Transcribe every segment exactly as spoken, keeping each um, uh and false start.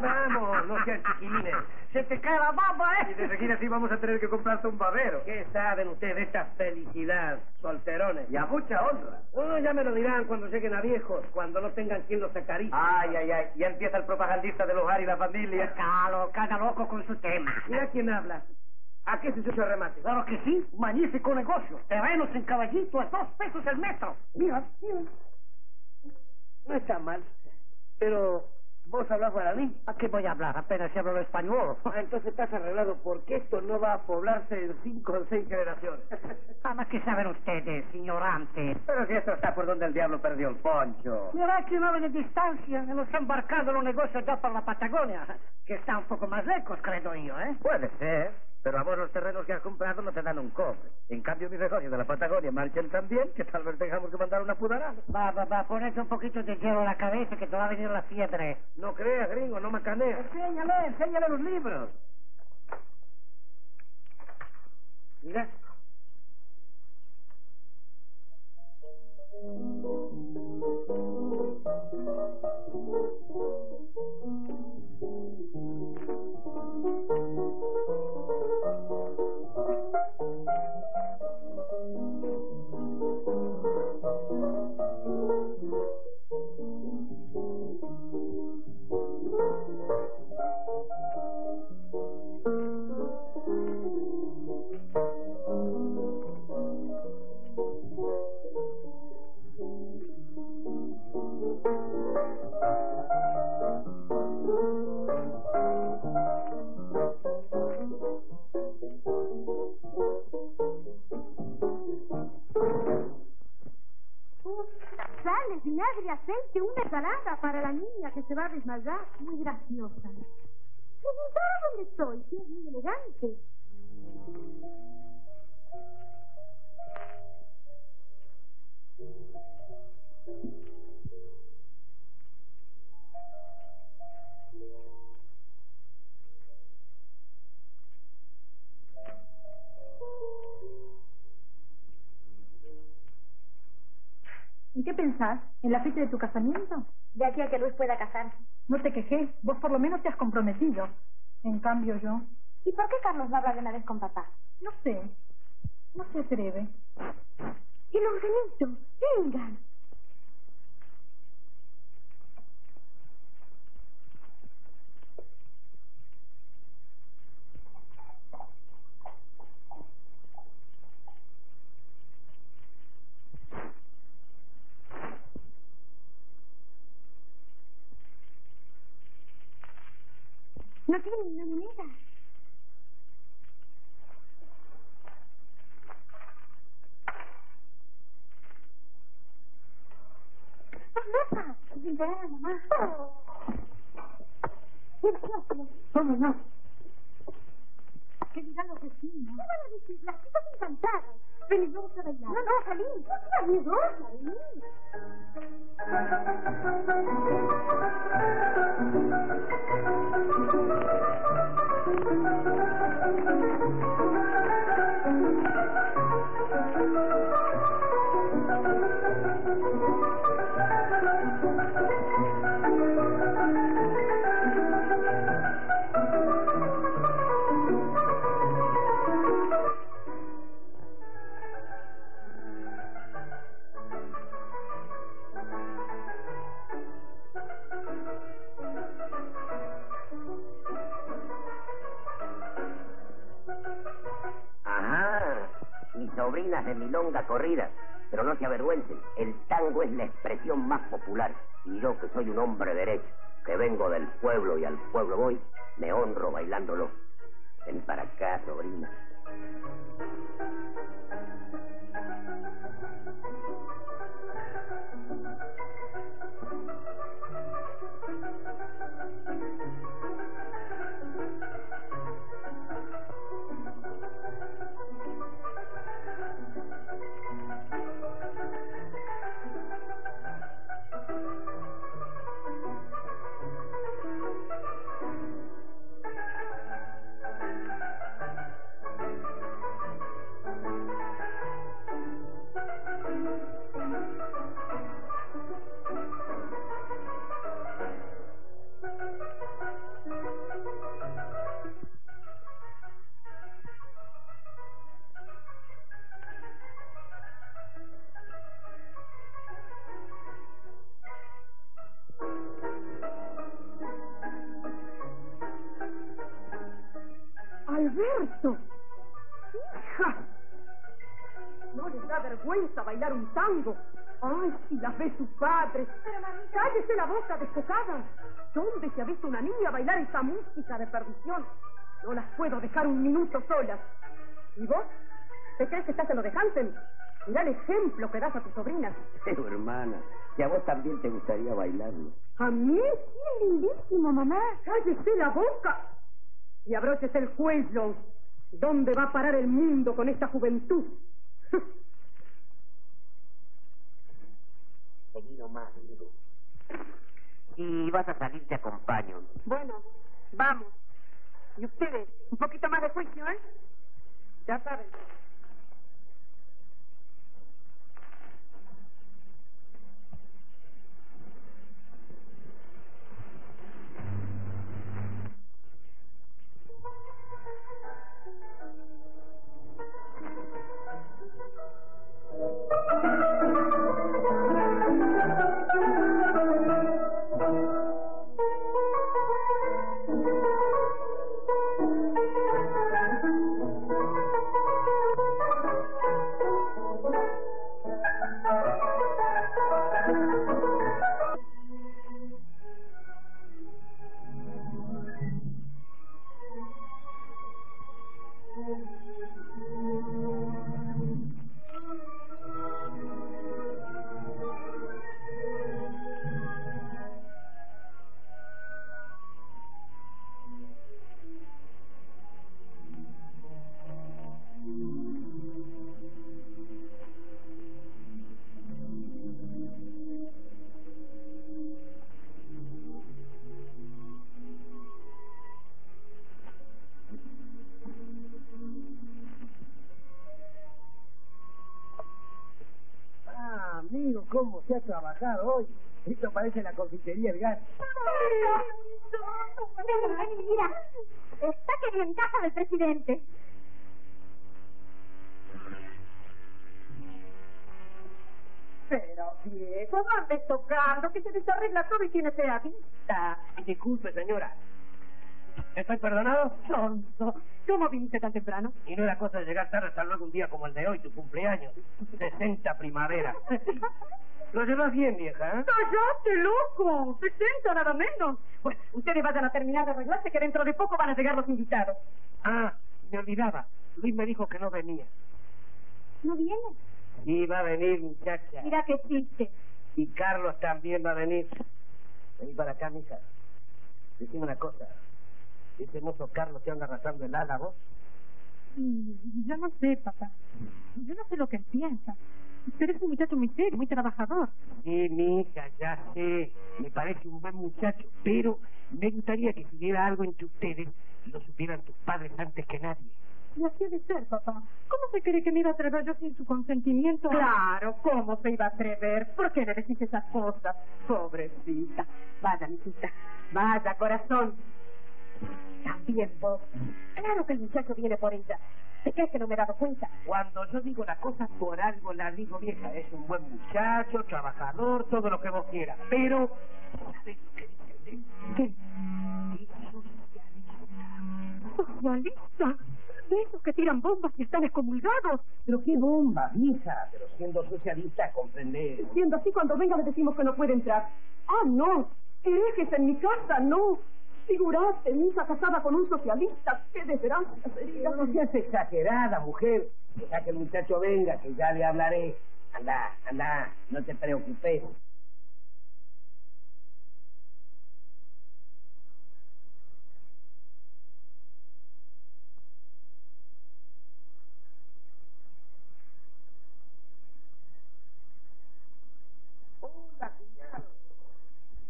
¡Dale, vamos! No seas chiquilines. ¡Se te cae la baba, eh! Y de seguir así vamos a tener que comprarte un babero. ¿Qué saben ustedes de esta felicidad, solterones? Y a mucha honra. Uno ya me lo dirán cuando lleguen a viejos, cuando no tengan quien los acaricie. Ay, ay, ay. Ya empieza el propagandista del hogar y la familia. Calo, cada loco con su tema. Mira quién habla. ¿A qué se hizo el remate? Claro que sí, magnífico negocio. Terrenos en Caballito a dos pesos el metro. Mira, mira. No está mal, pero... ¿Vos hablás guaraní? ¿A qué voy a hablar? Apenas se habla el español. Ah, entonces estás arreglado porque esto no va a poblarse en cinco o seis generaciones. Además, ¿qué saben ustedes, ignorantes? Pero si esto está por donde el diablo perdió el poncho. Mirá que no ven en distancia. Nos han embarcado los negocios ya para la Patagonia, que está un poco más lejos, creo yo, ¿eh? Puede ser, pero a vos los terrenos que has comprado no te dan un cobre. En cambio, mis negocios de la Patagonia marchan también, que tal vez tengamos que mandar una pudarada. Va, va, va, ponete un poquito de hielo en la cabeza que te va a venir la fiebre. No creas, gringo, no macaneas. Enséñale, enséñale los libros. Mira. Vinagre, aceite, una ensalada para la niña que se va a desmayar. Muy graciosa. Preguntara dónde estoy, que es muy elegante. ¿En qué pensás? ¿En la fecha de tu casamiento? De aquí a que Luis pueda casarse. No te quejés, vos por lo menos te has comprometido. En cambio yo... ¿Y por qué Carlos no habla de una vez con papá? No sé, no se atreve. ¡Y los genitos! ¡Vengan! No tiene ni una moneda. ¡Mamá! ¡Sin parar a mamá! ¡Cómo no! ¡Que digan los vecinos! ¿Qué van a decir? Las chicas encantadas. Venid, vamos a bailar. No, no, salí. No seas miedosa, venid. Sobrinas de milonga corrida, pero no se avergüencen, el tango es la expresión más popular, y yo que soy un hombre derecho, que vengo del pueblo y al pueblo voy, me honro bailándolo. Ven para acá, sobrina. Thank you. Alberto. ¡Hija! ¿No les da vergüenza bailar un tango? ¡Ay, si la ve su padre! Pero, mamita... ¡Cállese la boca, descocada! ¿Dónde se ha visto una niña bailar esa música de perdición? No las puedo dejar un minuto solas. ¿Y vos? ¿Te crees que estás en lo de Hansen? Mirá el ejemplo que das a tus sobrinas. Pero, hermana, que a vos también te gustaría bailarlo. ¿A mí? ¡Qué lindísimo, mamá! ¡Cállese la boca! Y abróchese el cuello. ¿Dónde va a parar el mundo con esta juventud? Vení nomás, amigo. Si vas a salir, te acompaño. Bueno, vamos. Y ustedes, un poquito más de juicio, ¿eh? Ya saben. ¿Cómo se ha trabajado hoy? Esto parece la confitería del gato. Mira, está querido en casa del presidente. Pero, viejo, andes tocando, que se desarregla todo y tienes la vista. Disculpe, señora. ¿Estoy perdonado? Tonto. ¿Cómo viniste tan temprano? Y no era cosa de llegar tarde, hasta luego un día como el de hoy, tu cumpleaños. sesenta primavera. Lo llevas bien, vieja, ¿eh? ¡Cállate, loco! ¡sesenta nada menos! Bueno, ustedes vayan a terminar de arreglarse, que dentro de poco van a llegar los invitados. Ah, me olvidaba. Luis me dijo que no venía. ¿No viene? Sí, va a venir, muchacha. Mira que existe. Y Carlos también va a venir. Vení para acá, mija. Decime una cosa. ¿Ese mozo Carlos te anda arrastrando el ala, vos? Yo no sé, papá. Yo no sé lo que él piensa. Pero es un muchacho muy serio, muy trabajador. Sí, mija, ya sé. Me parece un buen muchacho. Pero me gustaría que si hubiera algo entre ustedes, lo supieran tus padres antes que nadie. Y así debe ser, papá. ¿Cómo se cree que me iba a atrever yo sin su consentimiento? Claro, ¿cómo se iba a atrever? ¿Por qué le decís esas cosas? Pobrecita. Vaya, mijita. Vaya, corazón. También vos. Claro que el muchacho viene por ella. ¿Te crees que no me he dado cuenta? Cuando yo digo las cosas por algo, las digo, vieja. Es un buen muchacho, trabajador, todo lo que vos quieras. Pero... ¿Sabés lo que dice? ¿Qué? ¡Socialista! De esos que tiran bombas y están excomulgados. ¿Pero qué bombas, mija? Pero siendo socialista, comprendés. Siendo así, cuando venga le decimos que no puede entrar. ¡Ah, no! ¡Herejes en mi casa, no! Figurate, mi hija casada con un socialista. ¡Qué desgracia sería! No seas exagerada, mujer. Deja que el muchacho venga, que ya le hablaré. Andá, andá, no te preocupes. ¡Hola, cuñado!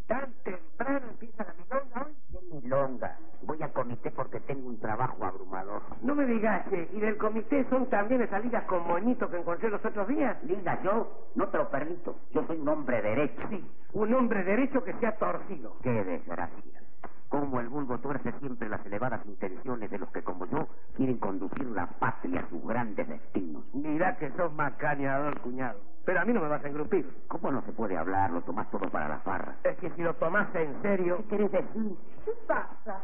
¿Tan temprano empieza la milonga hoy? Milonga. Voy al comité porque tengo un trabajo abrumador. No me digas, che, ¿y del comité son también de salidas con moñitos que encontré los otros días? Linda, yo no te lo permito. Yo soy un hombre derecho. Sí, un hombre derecho que se ha torcido. Qué desgracia. Como el vulgo tuerce siempre las elevadas intenciones de los que, como yo, quieren conducir la patria a sus grandes destinos. Mirá que sos macaneador, cuñado. Pero a mí no me vas a engrupir. ¿Cómo no se puede hablar? Lo tomás todo para la farra. Es que si lo tomás en serio... ¿Qué querés decir? ¿Qué pasa?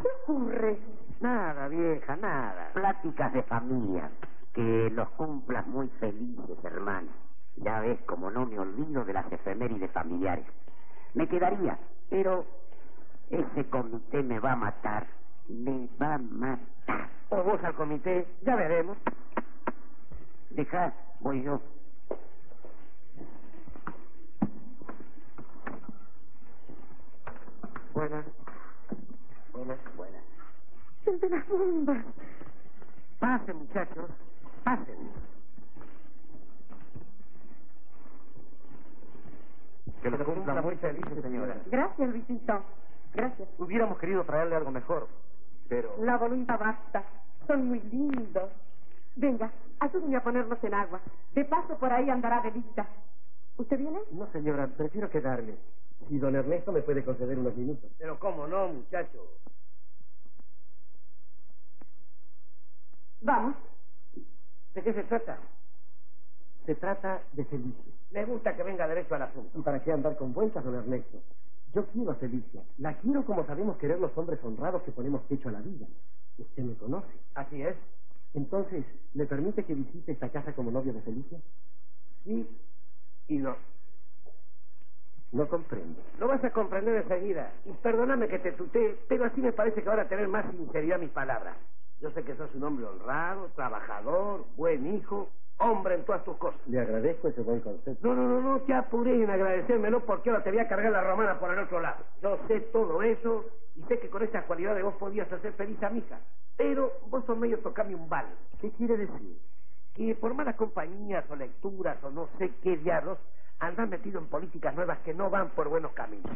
¿Qué ocurre? Nada, vieja, nada. Pláticas de familia. Que los cumplas muy felices, hermana. Ya ves como no me olvido de las efemérides familiares. Me quedaría, pero ese comité me va a matar. Me va a matar. O vos al comité, ya veremos. Dejá, voy yo. Buenas. Buenas, buenas. ¡De las bombas! Pasen, muchachos, pasen. Que lo cumpla muy feliz, señora. Gracias, Luisito. Gracias. Hubiéramos querido traerle algo mejor, pero... La voluntad basta. Son muy lindos. Venga, ayúdenme a ponernos en agua. De paso, por ahí andará de vista. ¿Usted viene? No, señora, prefiero quedarme. Si don Ernesto me puede conceder unos minutos. Pero cómo no, muchacho. Vamos. ¿De qué se trata? Se trata de Felicia. Me gusta que venga derecho al asunto. ¿Y para qué andar con vueltas, don Ernesto? Yo quiero a Felicia. La quiero como sabemos querer los hombres honrados que ponemos pecho a la vida. Usted me conoce. Así es. Entonces, ¿me permite que visite esta casa como novio de Felicia? Sí y no. No comprendo. Lo vas a comprender enseguida. Y perdóname que te tutee, pero así me parece que ahora tener más sinceridad mis palabras. Yo sé que sos un hombre honrado, trabajador, buen hijo, hombre en todas tus cosas. Le agradezco ese buen concepto. No, no, no, no te apures en agradecérmelo porque ahora te voy a cargar la romana por el otro lado. Yo sé todo eso y sé que con esas cualidades vos podías hacer feliz a mi hija. Pero vos sos medio tocame un vale. ¿Qué quiere decir? Que por malas compañías o lecturas o no sé qué diablos andan metido en políticas nuevas que no van por buenos caminos.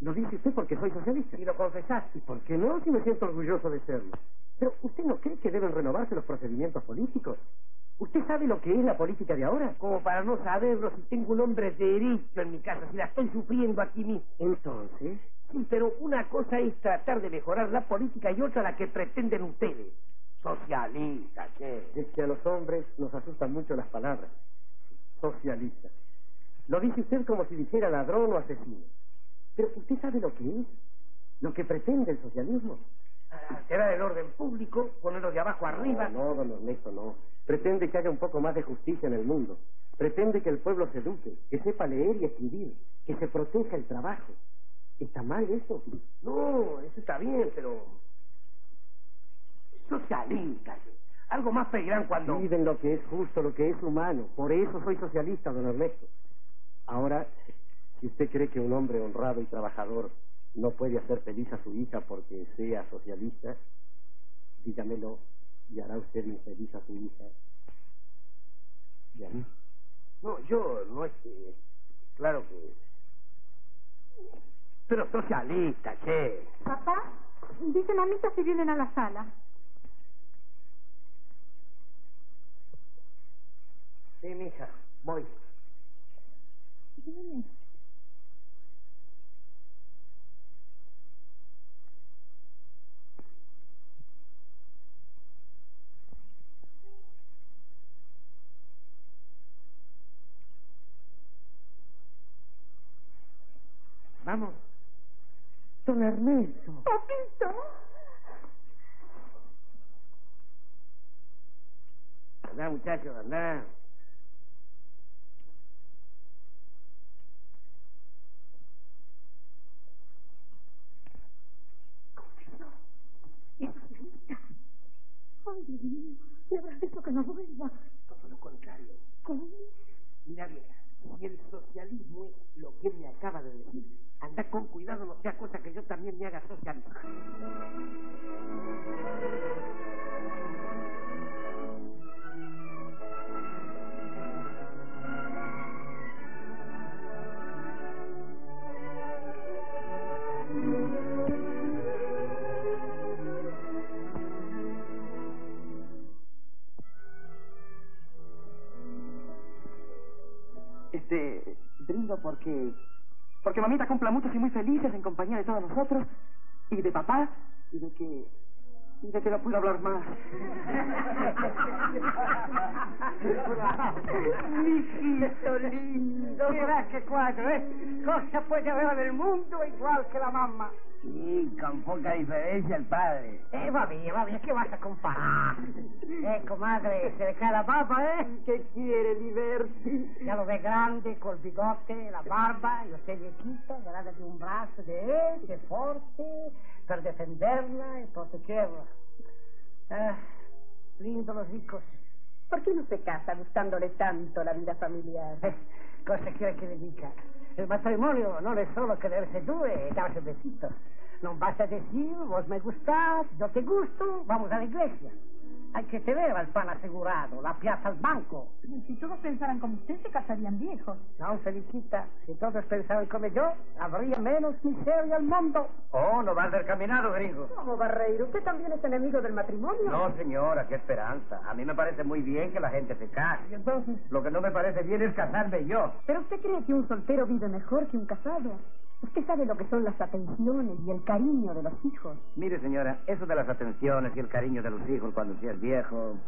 Lo dice usted porque soy socialista. Y lo confesás. ¿Y por qué no? Si me siento orgulloso de serlo. Pero ¿usted no cree que deben renovarse los procedimientos políticos? ¿Usted sabe lo que es la política de ahora? Como para no saberlo, si tengo un hombre derecho en mi casa, si la estoy sufriendo aquí mismo. ¿Entonces? Sí, pero una cosa es tratar de mejorar la política y otra la que pretenden ustedes. Socialista, che. Es que a los hombres nos asustan mucho las palabras. Socialista. Lo dice usted como si dijera ladrón o asesino. Pero ¿usted sabe lo que es? Lo que pretende el socialismo. Será el orden público, ponerlo de abajo arriba. No, no, don Ernesto, no. Pretende que haya un poco más de justicia en el mundo. Pretende que el pueblo se eduque, que sepa leer y escribir, que se proteja el trabajo. ¿Está mal eso? No, eso está bien, pero... Socialista. Algo más pedirán cuando... Piden lo que es justo, lo que es humano. Por eso soy socialista, don Ernesto. Ahora, si usted cree que un hombre honrado y trabajador no puede hacer feliz a su hija porque sea socialista, dígamelo y hará usted infeliz a su hija. ¿Y a mí? No, yo no es que... Claro que... Pero socialista, che. Papá, dice mamita que vienen a la sala. Sí, mija, voy. Bien. Vamos. Don Ernesto. Papito. Andá, muchachos, andá. Ay, Dios mío, le habrás visto que no vuelva. Todo lo contrario. ¿Cómo? Mira, vieja, si el socialismo es lo que me acaba de decir, anda con cuidado, no sea cosa que yo también me haga socialista. Este, brindo porque porque mamita cumpla muchos y muy felices en compañía de todos nosotros y de papá y de que y de que no puedo hablar más. Mijito lindo, qué cuadro, ¿eh? Cosa puede haber en el mundo igual que la mamá. Sí, con poca diferencia el padre. Eva mía, mami, ¿qué vas a comparar? Eh, comadre, se le cae la papa, ¿eh? ¿Qué quiere divertirse? Ya lo ve grande, col bigote, la barba, y usted viejito, grande de un brazo de él, de fuerte, para defenderla y protegerla. Ah, lindo los ricos. ¿Por qué no se casa gustándole tanto la vida familiar? Cosa quiere que le diga. El matrimonio non è solo quererse due e darse besitos. Non basta decir, vos me gustás, yo te gusto, vamos a la iglesia. Hay que tener al pan asegurado, la piazza al banco. Si todos pensaran como usted, se casarían viejos. No, Felicita, si todos pensaran como yo, habría menos miseria al mundo. Oh, no va a ser caminado, gringo. ¿Cómo, Barreiro? ¿Usted también es enemigo del matrimonio? No, señora, qué esperanza. A mí me parece muy bien que la gente se case. ¿Y entonces? Lo que no me parece bien es casarme yo. ¿Pero usted cree que un soltero vive mejor que un casado? Usted sabe lo que son las atenciones y el cariño de los hijos. Mire, señora, eso de las atenciones y el cariño de los hijos cuando usted es viejo...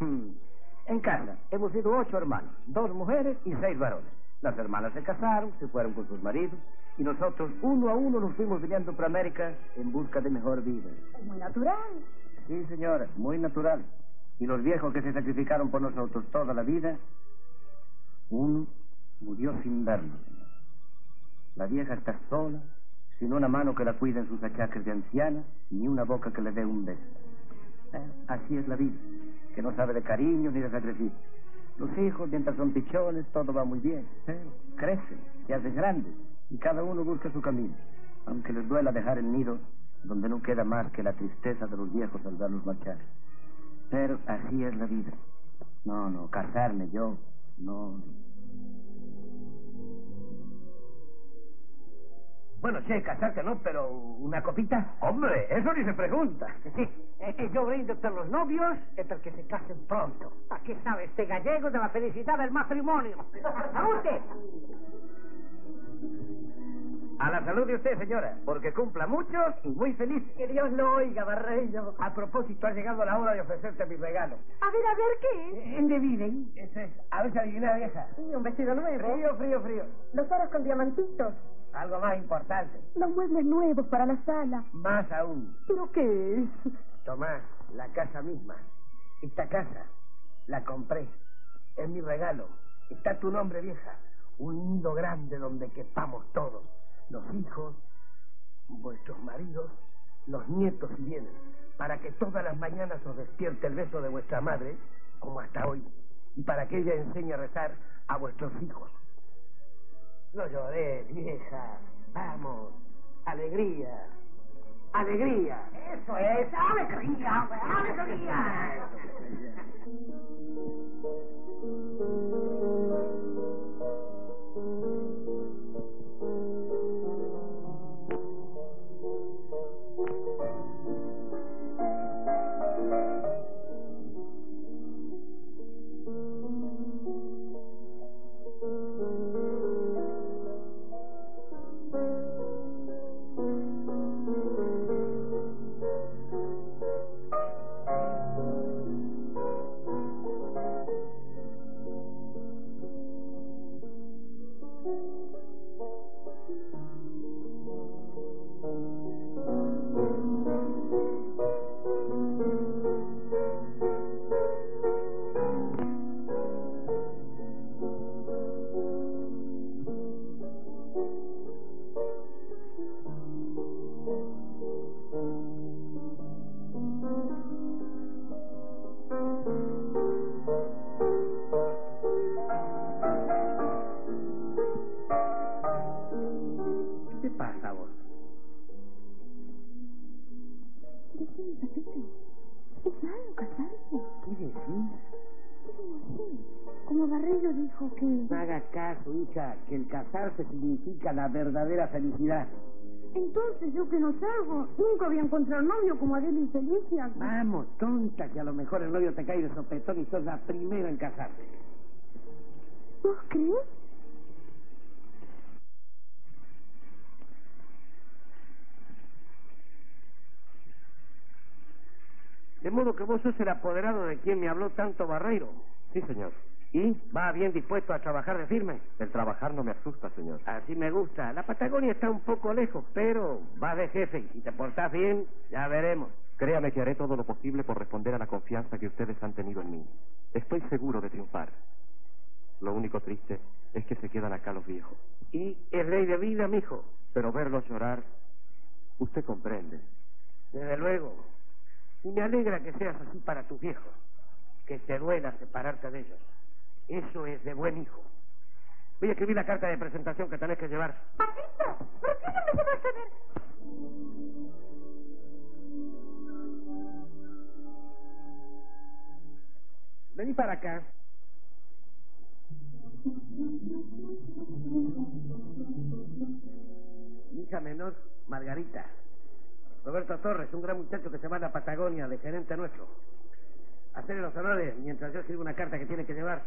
En casa hemos sido ocho hermanos, dos mujeres y seis varones. Las hermanas se casaron, se fueron con sus maridos, y nosotros uno a uno nos fuimos viniendo para América en busca de mejor vida. Es muy natural. Sí, señora, muy natural. Y los viejos que se sacrificaron por nosotros toda la vida, uno murió sin vernos. La vieja está sola, sin una mano que la cuide en sus achaques de anciana, ni una boca que le dé un beso. ¿Eh? Así es la vida, que no sabe de cariño ni de sacrificio. Los hijos, mientras son pichones, todo va muy bien. ¿Eh? Crecen, se hacen grandes, y cada uno busca su camino. Aunque les duela dejar el nido, donde no queda más que la tristeza de los viejos al verlos marchar. Pero así es la vida. No, no, casarme yo, no... Bueno, che, casarte no, pero una copita. Hombre, eso ni se pregunta. Sí, es que yo brindo por los novios y porque se casen pronto. ¿A qué sabe este gallego de la felicidad del matrimonio? ¡Salud! A la salud de usted, señora, porque cumpla muchos y muy feliz. Que Dios lo oiga, Barreiro. A propósito, ha llegado la hora de ofrecerte mi regalo. A ver, a ver, ¿qué? ¿Dónde viven? Eso es, a ver si adivina, vieja. Sí, un vestido nuevo. Frío, frío, frío. Los aros con diamantitos. Algo más importante. Los muebles nuevos para la sala. Más aún. ¿Pero qué es? Tomás, la casa misma. Esta casa la compré. Es mi regalo. Está tu nombre, vieja. Un nido grande donde quepamos todos. Los hijos, vuestros maridos, los nietos vienen. Para que todas las mañanas os despierte el beso de vuestra madre, como hasta hoy. Y para que ella enseñe a rezar a vuestros hijos. No lloré, vieja. Vamos. Alegría. Alegría. Eso es. Alegría, alegría. Que el casarse significa la verdadera felicidad. Entonces, ¿yo qué no salgo? Nunca voy a encontrar novio como Adela y Felicia. Vamos, tonta, que a lo mejor el novio te cae de sopetón y sos la primera en casarte. ¿Vos crees? De modo que vos sos el apoderado de quien me habló tanto Barreiro. Sí, señor. ¿Y? ¿Va bien dispuesto a trabajar de firme? El trabajar no me asusta, señor. Así me gusta. La Patagonia está un poco lejos, pero vas de jefe y si te portás bien, ya veremos. Créame que haré todo lo posible por responder a la confianza que ustedes han tenido en mí. Estoy seguro de triunfar. Lo único triste es que se quedan acá los viejos. Y es ley de vida, mijo. Pero verlos llorar, usted comprende. Desde luego. Y me alegra que seas así para tus viejos. Que te duela separarte de ellos. Eso es de buen hijo. Voy a escribir la carta de presentación que tenés que llevar. ¡Paquito! ¿Por qué no me llevaste a ver? Vení para acá. Mi hija menor, Margarita. Roberto Torres, un gran muchacho que se va a la Patagonia, de gerente nuestro. Hacerle los honores mientras yo escribo una carta que tiene que llevar.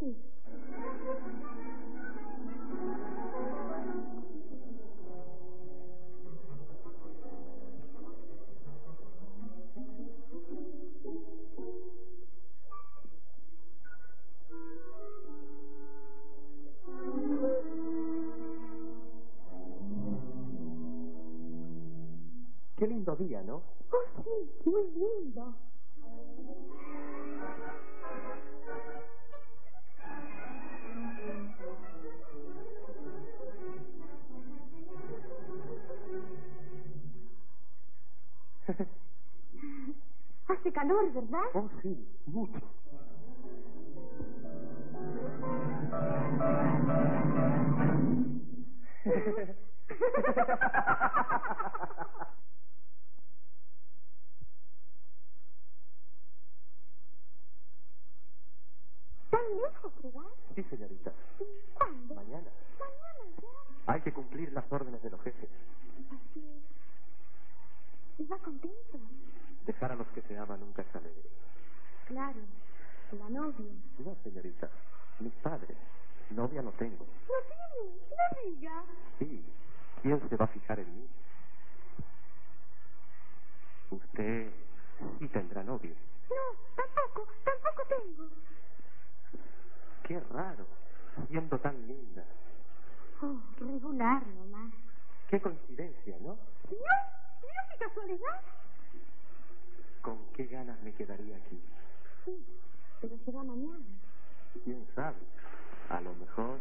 Sí. Qué lindo día, ¿no? Oh, sí, muy lindo. Hace calor, ¿verdad? Oh, sí, mucho. ¿Tan lejos, verdad? Sí, señorita. ¿Cuándo? Mañana. Mañana, ya. Hay que cumplir las órdenes de los jefes. Así es. ¿Y va contento? Dejar a los que se aman nunca es alegre. Claro. La novia. No, señorita. Mis padres. Novia no tengo. ¿No tiene? No diga. Sí. ¿Quién se va a fijar en mí? Usted sí tendrá novia. No, tampoco. Tampoco tengo. Qué raro, siendo tan linda. Oh, regular nomás. Qué coincidencia, ¿no? ¿No? ¿No qué casualidad? ¿Con qué ganas me quedaría aquí? Sí, pero será mañana. ¿Quién sabe? A lo mejor...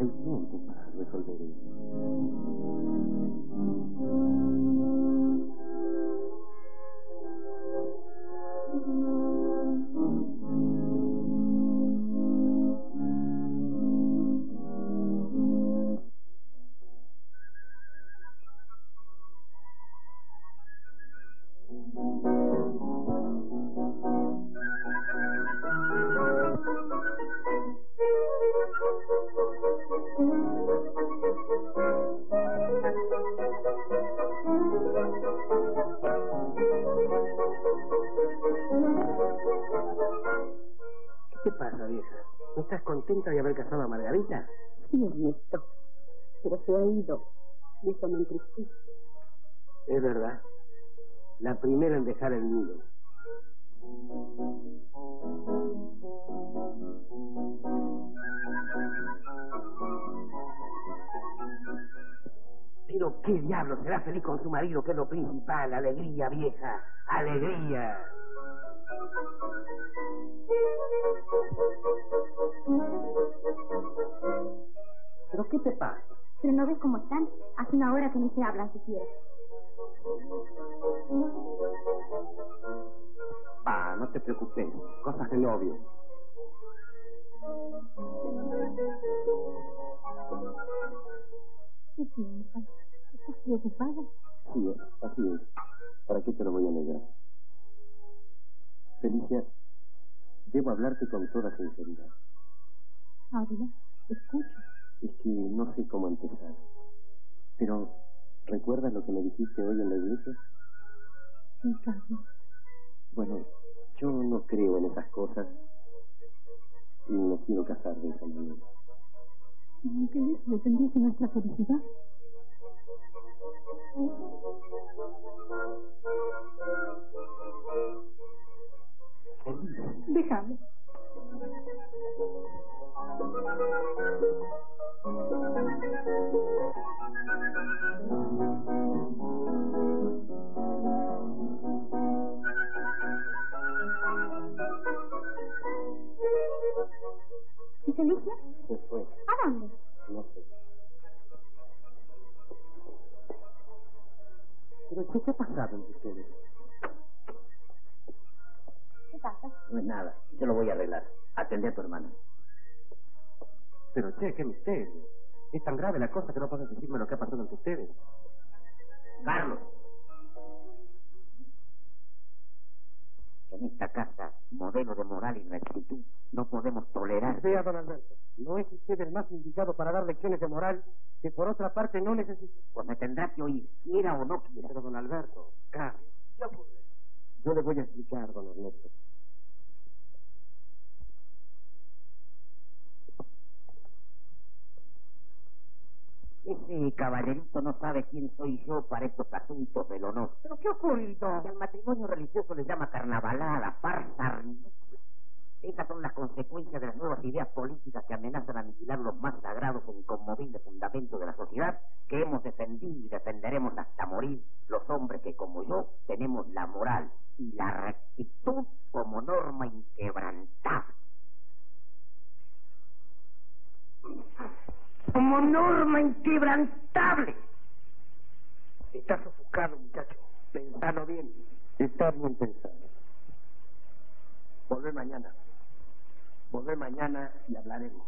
Hay tiempo para resolver eso. ¿Qué pasa, vieja? ¿No estás contenta de haber casado a Margarita? Sí, Ernesto, pero se ha ido y eso me entristece. Es verdad, la primera en dejar el nido. Pero qué diablo, será feliz con su marido, que es lo principal. Alegría, vieja, alegría. ¿Pero qué te pasa? Pero no ves cómo están. Hace una hora que ni se hablan siquiera. Pa, no te preocupes. Cosas del novio. ¿Qué tienes, pa? ¿Estás preocupada? Sí, así es. ¿Para qué te lo voy a negar? Felicia, debo hablarte con toda sinceridad. Habla, escucho. Es que no sé cómo empezar. Pero, ¿recuerdas lo que me dijiste hoy en la iglesia? Sí, Carlos. Bueno, yo no creo en esas cosas. Y no quiero casar de esa manera. ¿Y qué es? ¿Dependía de nuestra felicidad? Déjame. ¿Y Felicia? Se fue. ¿A dónde? No sé. ¿Pero qué se ha pasado entre ustedes? ¿Qué pasa? No es nada. Yo lo voy a arreglar. Atendé a tu hermana. Pero, che, qué misterio. Es tan grave la cosa que no puedes decirme lo que ha pasado entre ustedes. ¡Carlos! En esta casa, modelo de moral y rectitud, no podemos tolerar... Vea, don Alberto, no es usted el más indicado para dar lecciones de moral que por otra parte no necesita. Pues me tendrá que oír, quiera o no quiera. Pero, don Alberto, Carlos, yo, yo le voy a explicar, don Ernesto. Ese caballerito no sabe quién soy yo para estos asuntos del honor. ¿Pero qué oculto? Al matrimonio religioso le llama carnavalada, farsa ridícula. Esas son las consecuencias de las nuevas ideas políticas que amenazan a aniquilar los más sagrados e inconmovibles fundamentos de la sociedad que hemos defendido y defenderemos hasta morir los hombres que, como yo, tenemos la moral y la rectitud como norma inquebrantable. Como norma inquebrantable. Está sofocado, muchacho. Pensalo bien. Está bien pensado. Volvé mañana. Volvé mañana y hablaremos.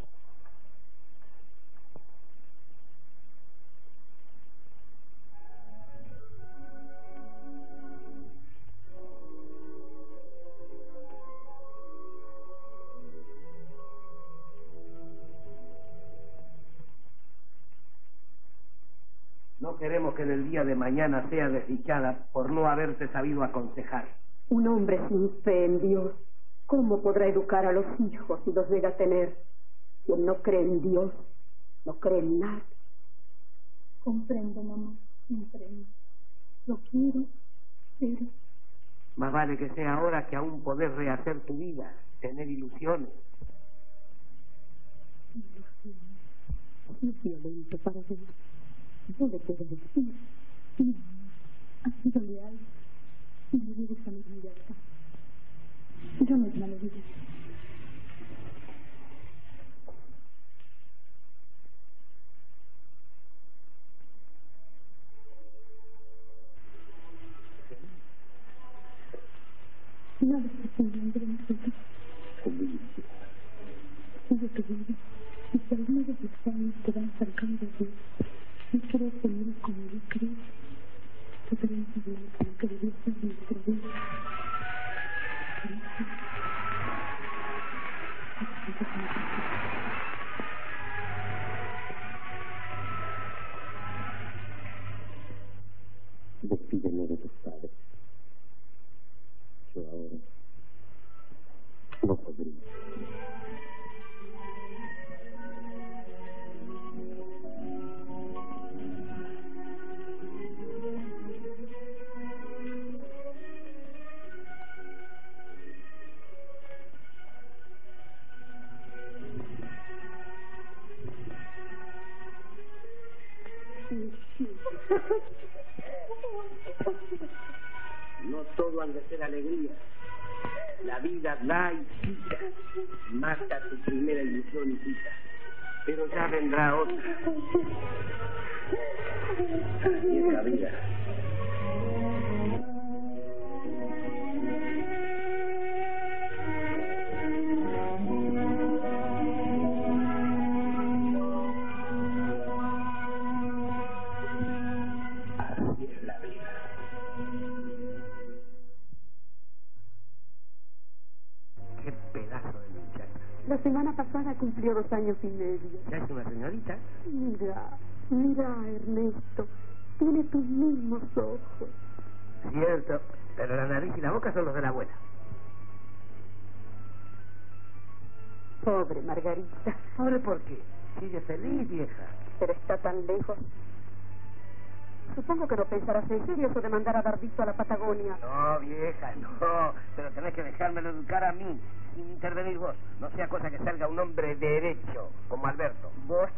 No queremos que en el día de mañana sea desdichada por no haberte sabido aconsejar. Un hombre sin fe en Dios, ¿cómo podrá educar a los hijos si los llega a tener? Quien no cree en Dios, no cree en nada. Comprendo, mamá, comprendo. Lo quiero, pero... Más vale que sea ahora que aún podés rehacer tu vida, tener ilusiones. Ilusiones. No violento para ti. Yo le quiero decir, no, ha sido leal y le digo a mi vida. Yo me maledicé. No le estoy hablando de nosotros. No le estoy hablando. Y si alguna de tus años te van sacando de ti, no quiero tener como yo creo. Yo creo que no creo que debes ser nuestra vida. Despídeme de tus padres. Yo ahora no podría. No todo han de ser alegría. La vida da y quita. Mata tu primera ilusión y quita. Pero ya vendrá otra. Así es la vida. La semana pasada cumplió dos años y medio. ¿Ya es una señorita? Mira, mira, Ernesto, tiene tus mismos ojos. Cierto, pero la nariz y la boca son los de la abuela. Pobre Margarita. ¿Pobre por qué? Sigue feliz, vieja. Pero está tan lejos. Supongo que no pensarás en serio eso de mandar a Barbito a la Patagonia. No, vieja, no. Pero tenés que dejármelo educar a mí. Intervenir vos, no sea cosa que salga un hombre derecho, como Alberto. Vos,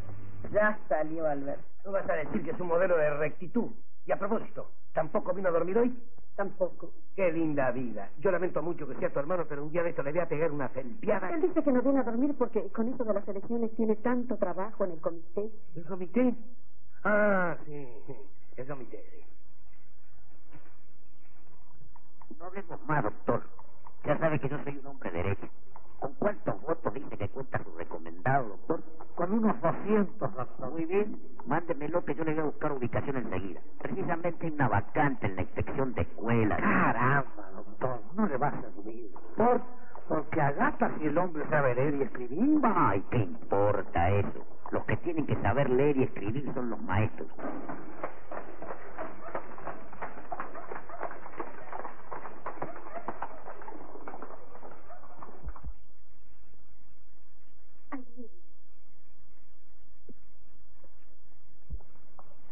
ya salió Alberto. No vas a decir que es un modelo de rectitud. Y a propósito, ¿tampoco vino a dormir hoy? Tampoco. Qué linda vida. Yo lamento mucho que sea tu hermano, pero un día de esto le voy a pegar una felpiada. Él dice que no viene a dormir porque con eso de las elecciones tiene tanto trabajo en el comité. ¿El comité? Ah, sí, el comité, sí. No hablemos más, doctor. Ya sabe que yo soy un hombre derecho. ¿Con cuántos votos dice que cuenta su recomendado, doctor? Con unos doscientos, doctor. Muy bien, mándemelo que yo le voy a buscar ubicación enseguida. Precisamente hay una vacante en la inspección de escuelas. Caramba, doctor, no le vas a subir. ¿Por? Porque agata si el hombre sabe leer y escribir. Ay, ¿qué importa eso? Los que tienen que saber leer y escribir son los maestros.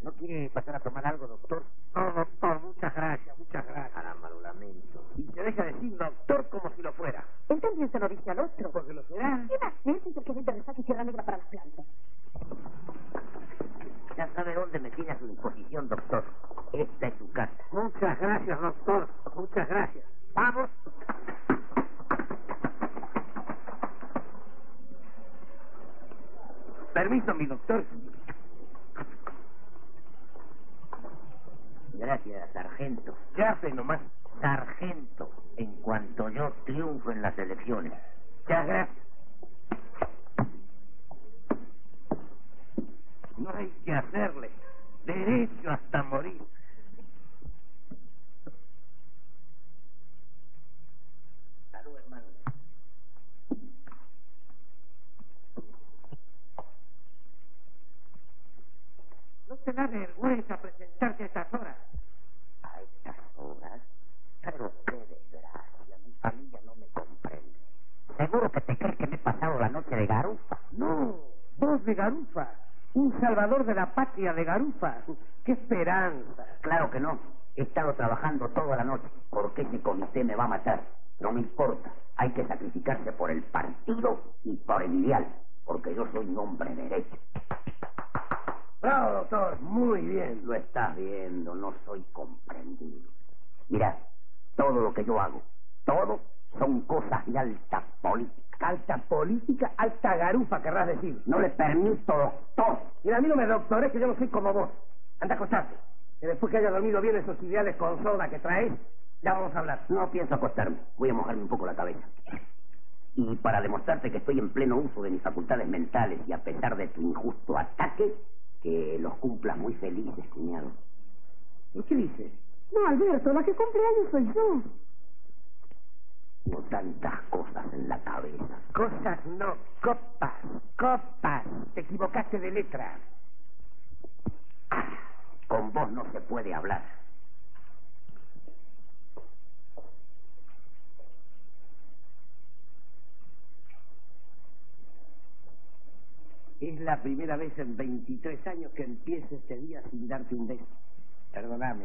¿No quiere pasar a tomar algo, doctor? No, doctor, muchas gracias, muchas gracias. Caramba, lo lamento. Y se deja decir doctor como si lo fuera. Él también se lo dice al otro. Porque lo será. ¿Qué va a hacer si el que vende resaca y tierra negra para las plantas? Ya sabe dónde me tiene a su disposición, doctor. Esta es su casa. Muchas gracias, doctor. Muchas gracias. Vamos. Permiso, mi doctor. Gracias, sargento. ¿Qué hace nomás? Sargento, en cuanto yo triunfo en las elecciones. Muchas gracias. No hay que hacerle. Derecho hasta morir. Salud, hermano. No te da vergüenza presentarte a estas horas. ¿A estas horas? Pero qué desgracia, mi familia no me comprende. ¿Seguro que te crees que me he pasado la noche de garufa? No, vos de garufa, un salvador de la patria de garufa. ¡Qué esperanza! Claro que no, he estado trabajando toda la noche, porque ese comité me va a matar. No me importa, hay que sacrificarse por el partido y por el ideal, porque yo soy un hombre derecho. Bravo, doctor. Muy bien. Lo estás viendo, no soy comprendido. Mirá, todo lo que yo hago, todo son cosas de alta política. ¿Alta política? Alta garufa, querrás decir. No le permito, doctor. Mira, a mí no me doctores, que yo no soy como vos. Anda a acostarte. Que después que haya dormido bien esos ideales con soda que traes, ya vamos a hablar. No pienso acostarme. Voy a mojarme un poco la cabeza. Y para demostrarte que estoy en pleno uso de mis facultades mentales y a pesar de tu injusto ataque... Que los cumplas muy felices, cuñado. ¿Y qué dices? No, Alberto, la que cumple años soy yo. Tengo tantas cosas en la cabeza. Cosas no, copas, copas. Te equivocaste de letra. Con vos no se puede hablar. Es la primera vez en veintitrés años que empiezo este día sin darte un beso. Perdóname,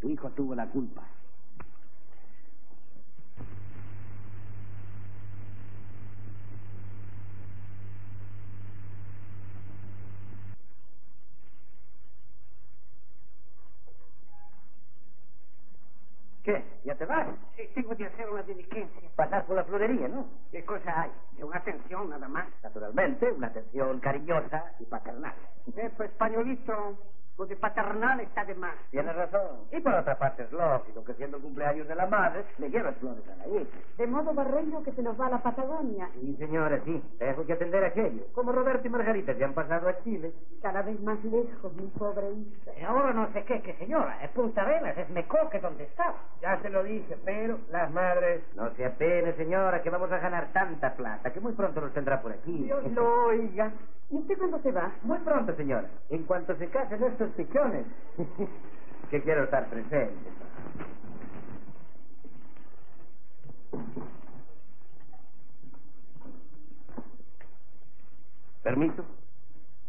tu hijo tuvo la culpa. ¿Qué? ¿Ya te vas? Sí, tengo que hacer una diligencia. Pasar por la florería, ¿no? ¿Qué cosa hay? De una atención nada más. Naturalmente, una atención cariñosa y paternal. Eh, pues, pañolito, lo de paternal está de más. Tienes razón. Y por otra parte es lógico que siendo el cumpleaños de la madre, le llevas flores a la hija. De modo, Barreño, que se nos va a la Patagonia. Sí, señores, sí. Tengo que atender a aquello. Como Roberto y Margarita se han pasado a Chile. Cada vez más lejos, mi pobre hija. Y ahora no sé qué, qué señora. Es Punta Arenas, es Mecoque donde estaba. Ya se lo dije, pero las madres... No se apene, señora, que vamos a ganar tanta plata que muy pronto nos tendrá por aquí. Dios lo oiga. ¿Y usted cuándo se va? Muy pronto, señora. En cuanto se casen estos pichones. Que quiero estar presente. ¿Permiso?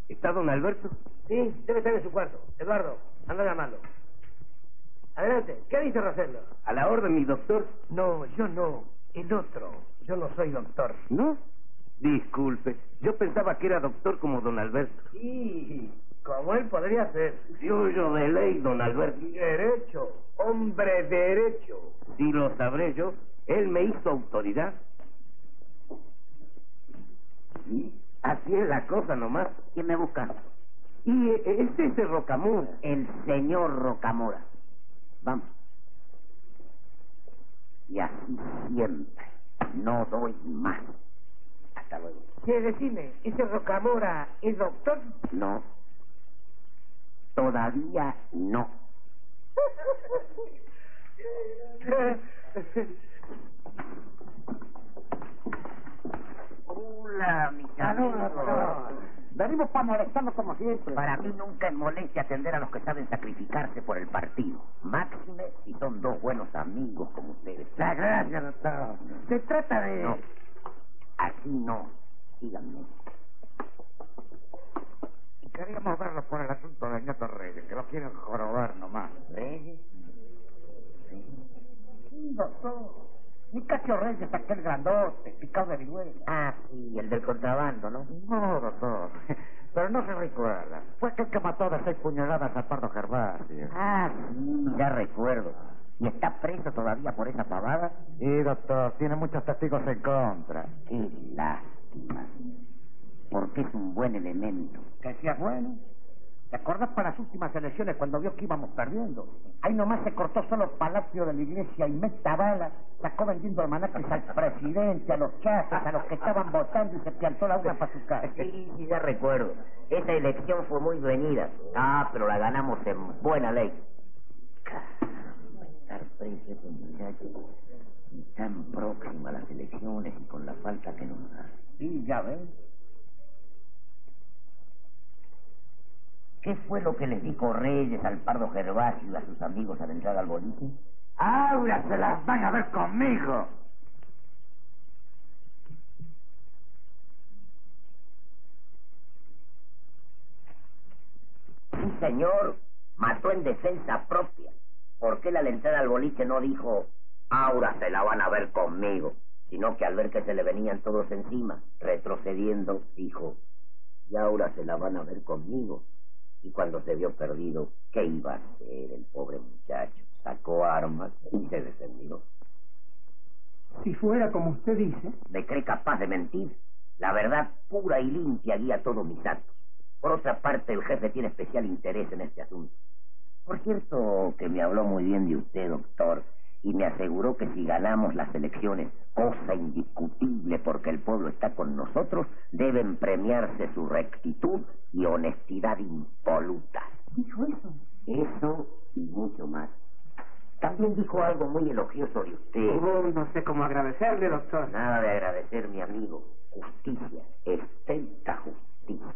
¿Está don Alberto? Sí, debe estar en su cuarto. Eduardo, anda llamando. Adelante, ¿qué dice Rosendo? A la orden, mi doctor. No, yo no. El otro. Yo no soy doctor. ¿No? Disculpe, yo pensaba que era doctor como don Alberto. Sí, como él podría ser. Suyo de ley, don Alberto. Derecho, hombre derecho. Si lo sabré yo, él me hizo autoridad. Y así es la cosa nomás. ¿Quién me busca? Y es ese Rocamora. El señor Rocamora. Vamos. Y así siempre. No doy más. Hasta luego. Sí, decime, ¿ese Rocamora es doctor? No. Todavía no. Hola, mi caro. Venimos para molestarnos como siempre. Para mí nunca es molestia atender a los que saben sacrificarse por el partido. Máxime si son dos buenos amigos como ustedes. La gracia, doctor. Se trata de... No. Así no, díganme. Queríamos verlos por el asunto del nieto Reyes, que lo quieren jorobar nomás. ¿Reyes? Sí. Sí, doctor. Nicasio Reyes es aquel grandote, picado de viruela. Ah, sí, el del contrabando, ¿no? No, doctor. Pero no se recuerda. Fue aquel que mató de seis puñaladas a Pardo Gervasio. Ah, sí, ya recuerdo. ¿Y está preso todavía por esa pavada? Sí, doctor, tiene muchos testigos en contra. Qué lástima, porque es un buen elemento. Que sea bueno. ¿Te acordás para las últimas elecciones cuando vio que íbamos perdiendo? Ahí nomás se cortó solo el palacio de la iglesia y meta bala, sacó vendiendo almanaques al presidente, a los chazos, a los que estaban votando y se piantó la una para su casa. Sí, sí, ya recuerdo. Esa elección fue muy venida. Ah, pero la ganamos en buena ley. Preso ese muchacho y tan próxima a las elecciones y con la falta que nos da. Sí, ya ves. ¿Qué fue lo que les dijo Reyes al Pardo Gervasio y a sus amigos al entrar al boliche? ¡Ahora se las van a ver conmigo! Sí, señor, mató en defensa propia. ¿Por qué él al entrar al boliche no dijo, ahora se la van a ver conmigo? Sino que al ver que se le venían todos encima, retrocediendo, dijo, y ahora se la van a ver conmigo. Y cuando se vio perdido, ¿qué iba a hacer el pobre muchacho? Sacó armas y se defendió. Si fuera como usted dice... Me cree capaz de mentir. La verdad pura y limpia guía todos mis actos. Por otra parte, el jefe tiene especial interés en este asunto. Por cierto, que me habló muy bien de usted, doctor, y me aseguró que si ganamos las elecciones, cosa indiscutible porque el pueblo está con nosotros, deben premiarse su rectitud y honestidad impoluta. ¿Dijo eso? Eso y mucho más. También dijo algo muy elogioso de usted. Oh, no sé cómo agradecerle, doctor. Nada de agradecer, mi amigo. Justicia, estricta justicia.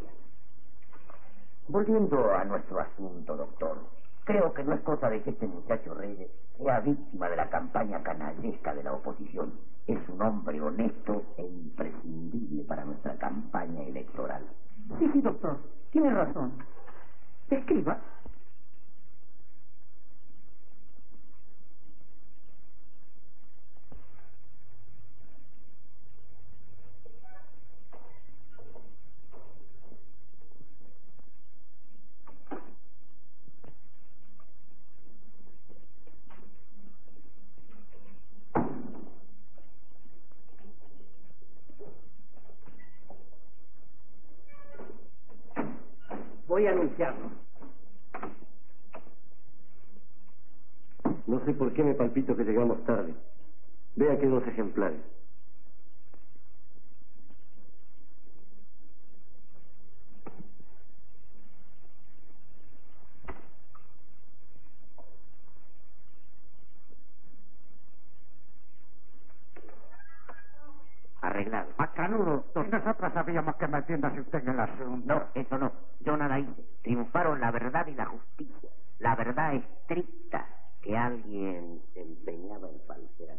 Volviendo a nuestro asunto, doctor, creo que no es cosa de que este muchacho Reyes sea víctima de la campaña canallesca de la oposición. Es un hombre honesto e imprescindible para nuestra campaña electoral. Sí, sí, doctor. Tiene razón. Escriba. voy a anunciarlo. No sé por qué me palpito que llegamos tarde. Vea que dos ejemplares. Arreglado. Macanudo. Nosotros sabíamos que metiéndose usted en el asunto. No, eso no. Yo nada hice. Triunfaron la verdad y la justicia. La verdad estricta que alguien se empeñaba en falsear.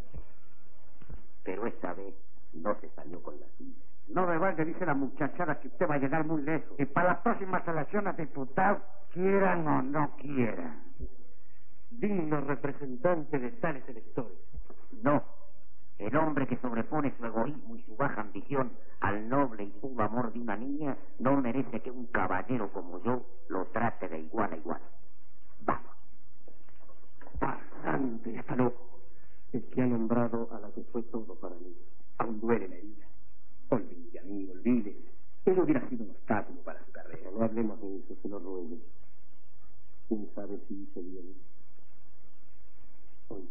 Pero esta vez no se salió con la suya. No me vale, dice la muchachada, que usted va a llegar muy lejos. Y para las próximas elecciones, diputado, quieran o no quieran. Digno representante de tales electores. No. El hombre que sobrepone su egoísmo y su baja ambición al noble y puro amor de una niña no merece que un caballero como yo lo trate de igual a igual. Vamos. Pasante, hasta luego. Es que ha nombrado a la que fue todo para mí. Aún duele la herida. Olvide, amigo, olvide. Eso hubiera sido un obstáculo para su carrera. No hablemos de eso, se lo ruego. ¿Quién sabe si hizo bien? Hoy.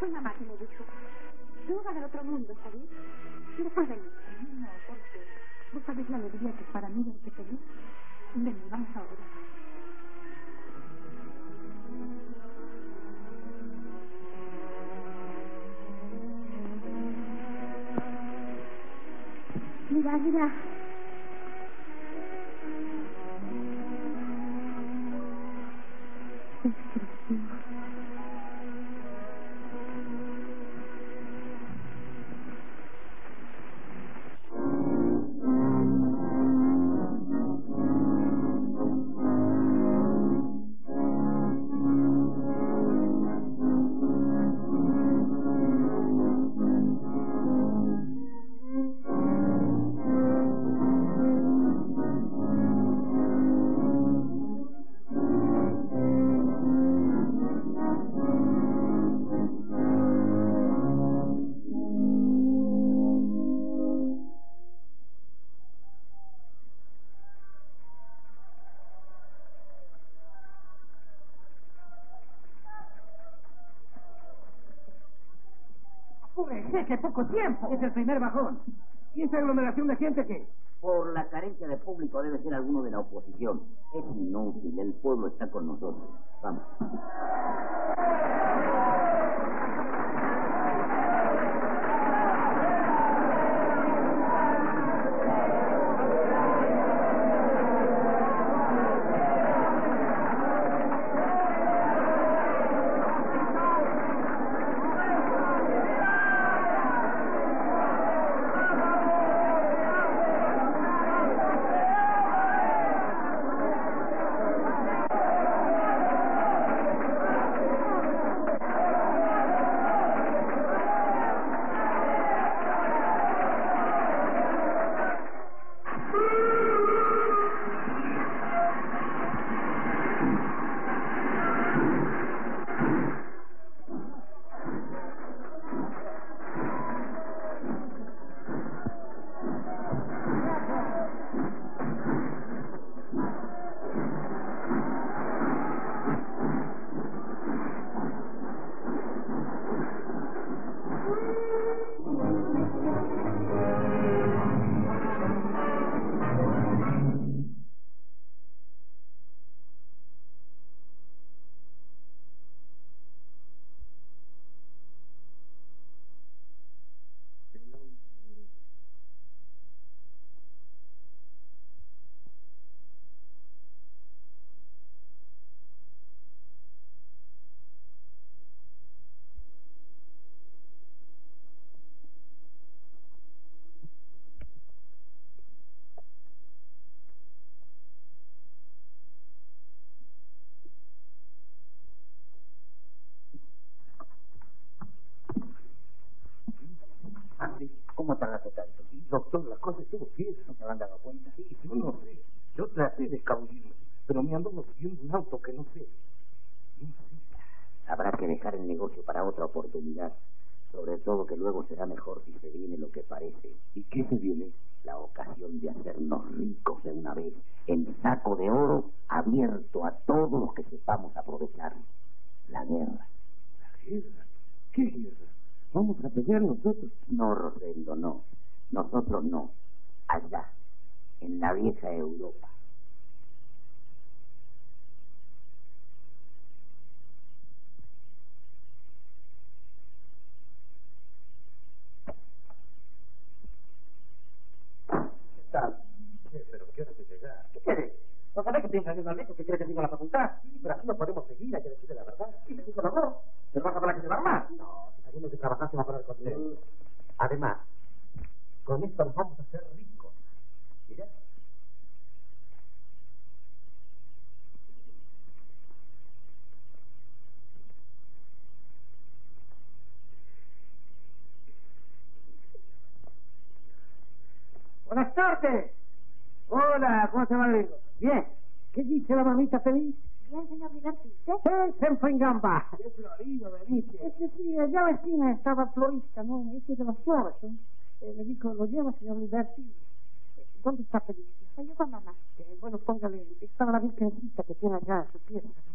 Soy mamá que me dijo, no va del otro mundo, ¿sabes? No puedes venir. No, ¿por qué? Vos sabés la alegría que para mí es que te di. Ven, vamos ahora. Mira, mira. ¡Qué poco tiempo! Es el primer bajón. ¿Y esa aglomeración de gente qué? Por la carencia de público debe ser alguno de la oposición. Es inútil, el pueblo está con nosotros. Vamos. ¿cómo pagaste tanto? Y, doctor, la cosa estuvo fiel, no me han dado cuenta. Sí, sí, no, no sé. Yo traté de escabullirme, pero me andamos siguiendo un auto que no sé. No sé. Habrá que dejar el negocio para otra oportunidad. Sobre todo que luego será mejor si se viene lo que parece. ¿Y qué se viene? La ocasión de hacernos ricos de una vez. El saco de oro abierto a todos los que sepamos aprovechar. La guerra. ¿La guerra? ¿Qué guerra? ¿Vamos a pelear nosotros? No, Rosendo, no. Nosotros no. Allá, en la vieja Europa. ¿No sabés que piensa el maldito que quiere que siga la facultad? Sí, pero así no podemos seguir, hay que decirle la verdad. ¿Y te dijo la voz? ¿Pero vas a hablar que se va a armar? No, si salimos de trabajar se va a parar el continente. Además, con esto nos vamos a hacer ricos. Mirá. Buenas tardes. Hola, ¿cómo se va, Gringo? Bien. ¿Qué dice la mamita feliz? Bien, señor Vidarte. ¿Usted? Siempre en gamba. Qué florido, Benicio. Es que sí, allá vecina estaba florista, ¿no? Este es de los suaves, ¿no? Eh, me dijo, lo lleva, señor Vidarte. ¿Dónde está feliz? Allá con mamá. Eh, bueno, póngale, estaba la virgencita que tiene allá su pieza, ¿no?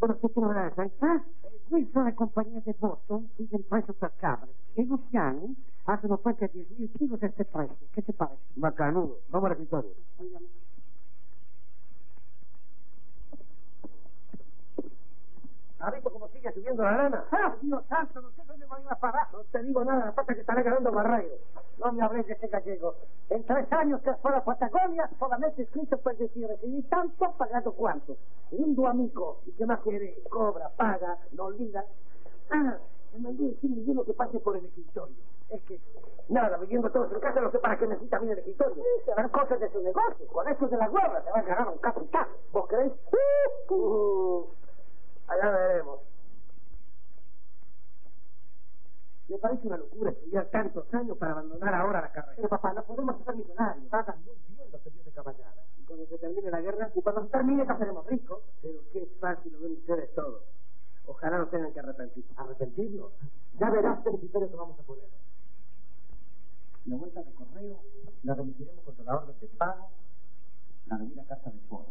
Buona fortuna, realtà, qui sono le compagnie di Boston, qui c'è il prezzo per cabre. I russiani hanno qualche dieci mila per questo prezzo. Che ti pare? Ma canudo, non vuole vittoria. Andiamo. Arrivo como sigue subiendo la lana. ¡Ah, Dios santo! No sé dónde voy a parar. No te digo nada, la pata que estará ganando Barreiro. No me hables de ese gallego. En tres años que fue a Patagonia, solamente escrito por decir, recibí tanto, pagado cuánto. Lindo amigo, ¿y qué más quiere? Cobra, paga, no olvida. Ah, me mandé decir ninguno que pase por el escritorio. Es que, nada, viviendo todos en casa, no sé para qué necesita bien el escritorio. Sí, se van cosas de su negocio. Con eso de la guerra se van a ganar un capital. ¿Vos creéis? Uh, uh. Allá veremos. Me parece una locura estudiar tantos años para abandonar ahora la carrera. Pero papá, no podemos ser millonarios. Pagas muy bien los servicios de caballada. Y cuando se termine la guerra, y cuando se termine, nos haremos ricos. Pero qué fácil lo ven ustedes todos. Ojalá no tengan que arrepentirnos. ¿Arrepentirnos? Ya verás el criterio que vamos a poner. La vuelta de correo la remitiremos contra la orden de pago a venir a casa del foro.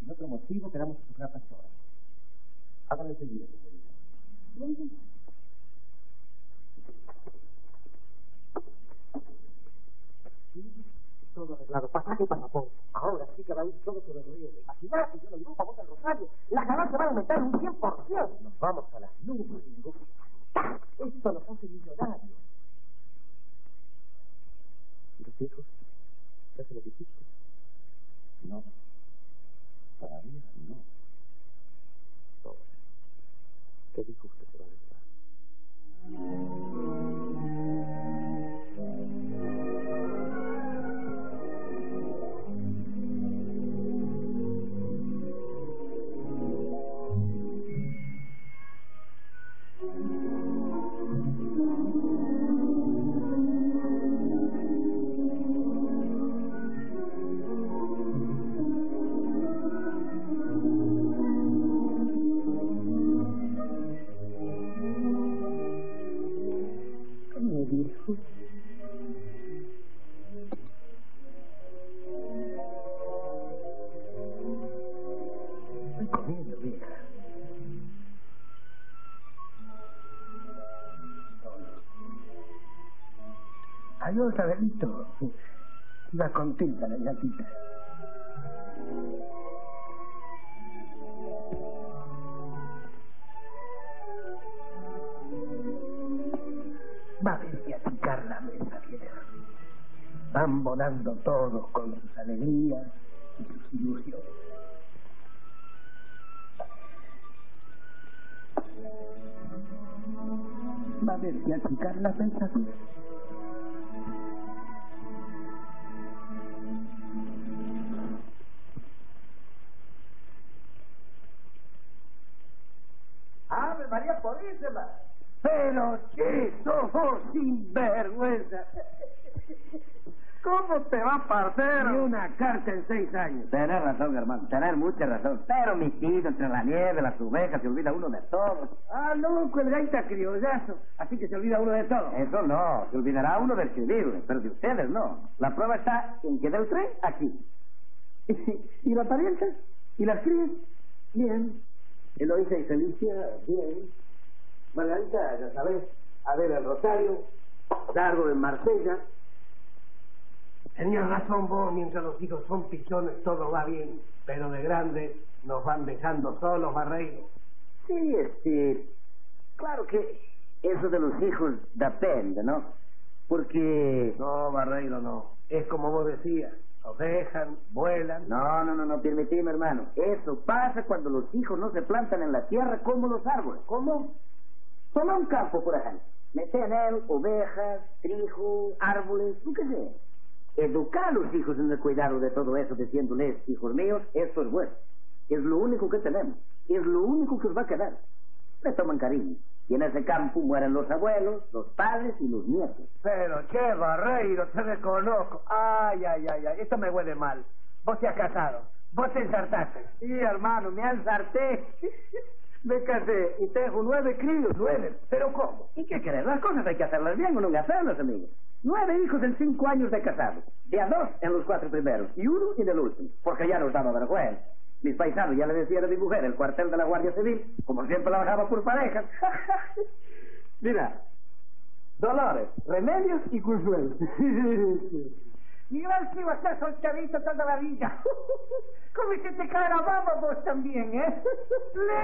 Sin otro motivo, quedamos a sus gratas horas. Háganle ese día, señorita. Bien, bien. Todo arreglado, pasaje y pasaporte. Ahora sí que va a ir todo sobre el riego. Imagínate, yo lo digo, vamos al Rosario. Las ganancias van a aumentar un cien por ciento. Nos vamos a las nubes, digo. Esto nos hace millonarios. ¿Y los hijos? ¿Ya se lo dijiste? No. Todavía no. Pobre. ¿Qué dijo usted por la letra? Adiós, Abelito. Iba contenta la gatita. Va a venir a picar la mesa, vieja. Van volando todos con sus alegrías y sus ilusiones. Va a venir a picar la mesa, vieja. quería podérsela. Pero chico, oh, sinvergüenza. ¿Cómo te va, parcero? Ni una carta en seis años. Tenés razón, hermano, tenés mucha razón. Pero, mi tío, entre la nieve, las ovejas, se olvida uno de todo. Ah, no, cuelgaita criollazo. Así que se olvida uno de todo. Eso no, se olvidará uno de escribirle, pero de ustedes no. La prueba está en que del tren aquí. ¿Y la parienta? ¿Y la crías? Bien. Eloísa y Felicia, bien. Margarita, ya sabes, a ver el Rosario, Dardo en Marsella. Tenías razón vos, mientras los hijos son pichones todo va bien, pero de grandes nos van dejando solos, Barreiro. Sí, este, claro que eso de los hijos depende, ¿no? Porque... No, Barreiro, no. Es como vos decías, nos dejan, vuelan... No, no, no, no, permitime, hermano. Eso pasa cuando los hijos no se plantan en la tierra como los árboles. ¿Cómo? Toma un campo, por ejemplo. Mete en él ovejas, trigo, árboles, lo que sea. Educar a los hijos en el cuidado de todo eso, diciéndoles, hijos míos, esto es bueno, es lo único que tenemos, es lo único que os va a quedar. Le toman cariño, y en ese campo mueren los abuelos, los padres y los nietos. Pero che, Barreiro, te reconozco. Ay, ay, ay, ay, esto me huele mal. Vos te has casado, vos te ensartaste. Sí, hermano, me ensarté. Me casé y tengo nueve críos. Nueve, pero ¿cómo? ¿Y qué querés? Las cosas hay que hacerlas bien o no hacerlas, amigos. Nueve hijos en cinco años de casado. De a dos en los cuatro primeros y uno en el último, porque ya nos daba vergüenza. Mis paisanos ya le decían a mi mujer, el cuartel de la Guardia Civil, como siempre la bajaba por parejas. Mira, dolores, remedios y consuelos. Mi gran tío está solchavito toda la vida. ¿Cómo es que te cae la baba vos también, eh?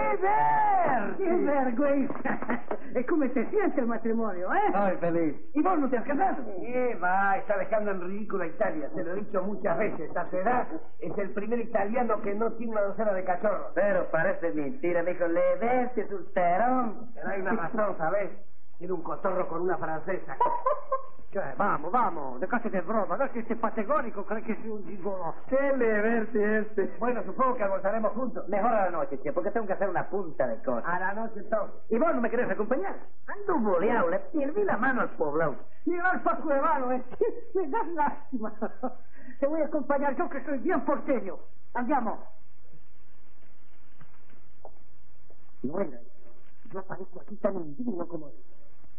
¡Lever! ¡Qué vergüenza! ¿Cómo te sientes el matrimonio, eh? Ay, feliz. ¿Y vos no te has casado? Eh, va, está dejando en ridículo a Italia. Se lo he dicho muchas veces. A su edad es el primer italiano que no tiene una docena de cachorros. Pero parece mentira, me dijo. ¡Lever, que solterón! Pero hay una razón, ¿sabes? Tiene un cotorro con una francesa. Vamos, vamos, dejate de broma, no es que este patagónico cree que es un gigolo. ¡Qué leverte este! Bueno, supongo que almorzaremos juntos. Mejor a la noche, che, porque tengo que hacer una punta de cosas. A la noche entonces. ¿Y vos no me querés acompañar? Ando boleado, le perdí la mano al poblado. Mira al Paco de Mano, eh. Me das lástima. Te voy a acompañar yo que soy bien porteño. Andiamo. Bueno, yo aparezco aquí tan indigno como él.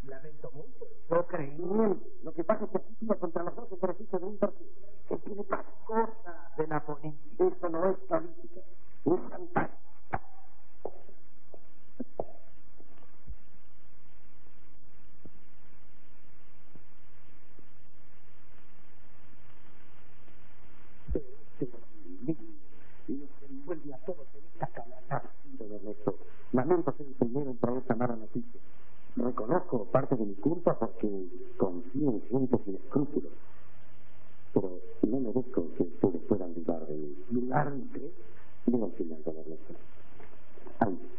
Lamento mucho. No creí. Lo que pasa es que aquí contra los dos se de un partido que tiene para cosas de la política. Eso no es política, es fantasma. Y nos envuelve a todos en esta calamidad de nuestro. Lamento ser el primero en traer esta mala noticia. Reconozco parte de mi culpa porque confío en gente sin escrúpulos, pero no merezco que ustedes puedan dudar de mí. ¿Dudar de qué? De al final de la letra. Ahí.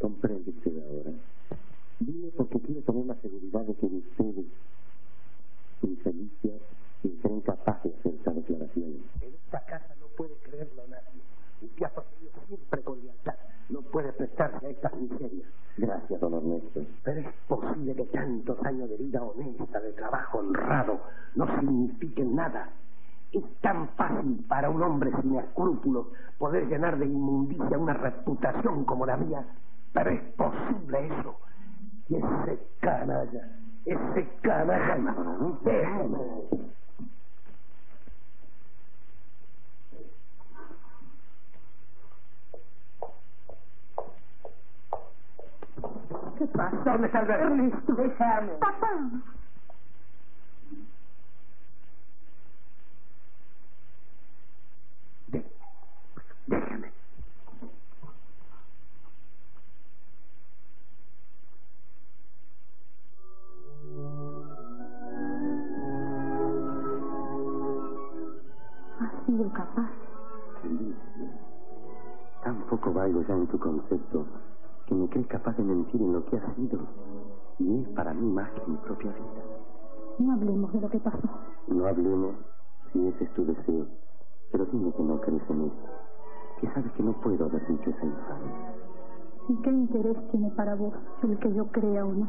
Comprende usted ahora. Dime porque quiero tener la seguridad de que ustedes, infelices, serán capaces de hacer esas declaraciones. En esta casa no puede creerlo nadie. Usted ha procedido siempre con lealtad. No puede prestarse a estas miserias. Gracias, don Ernesto. Pero es posible que tantos años de vida honesta, de trabajo honrado, no signifiquen nada. Es tan fácil para un hombre sin escrúpulos poder llenar de inmundicia una reputación como la mía. Pero es posible eso. Y ese canalla, ese canalla, hermano, déjame. ¿Qué pasa? ¿Dónde está Alberto? Ernesto, déjame. Papá. Déjame. Déjame. Capaz. Felicia, tampoco valgo ya en tu concepto que me cree capaz de mentir en lo que ha sido, y es para mí más que mi propia vida. No hablemos de lo que pasó. No hablemos, si ese es tu deseo, pero dime que no crees en esto, que sabes que no puedo haber dicho esa infamia. ¿Y qué interés tiene para vos el que yo crea o no?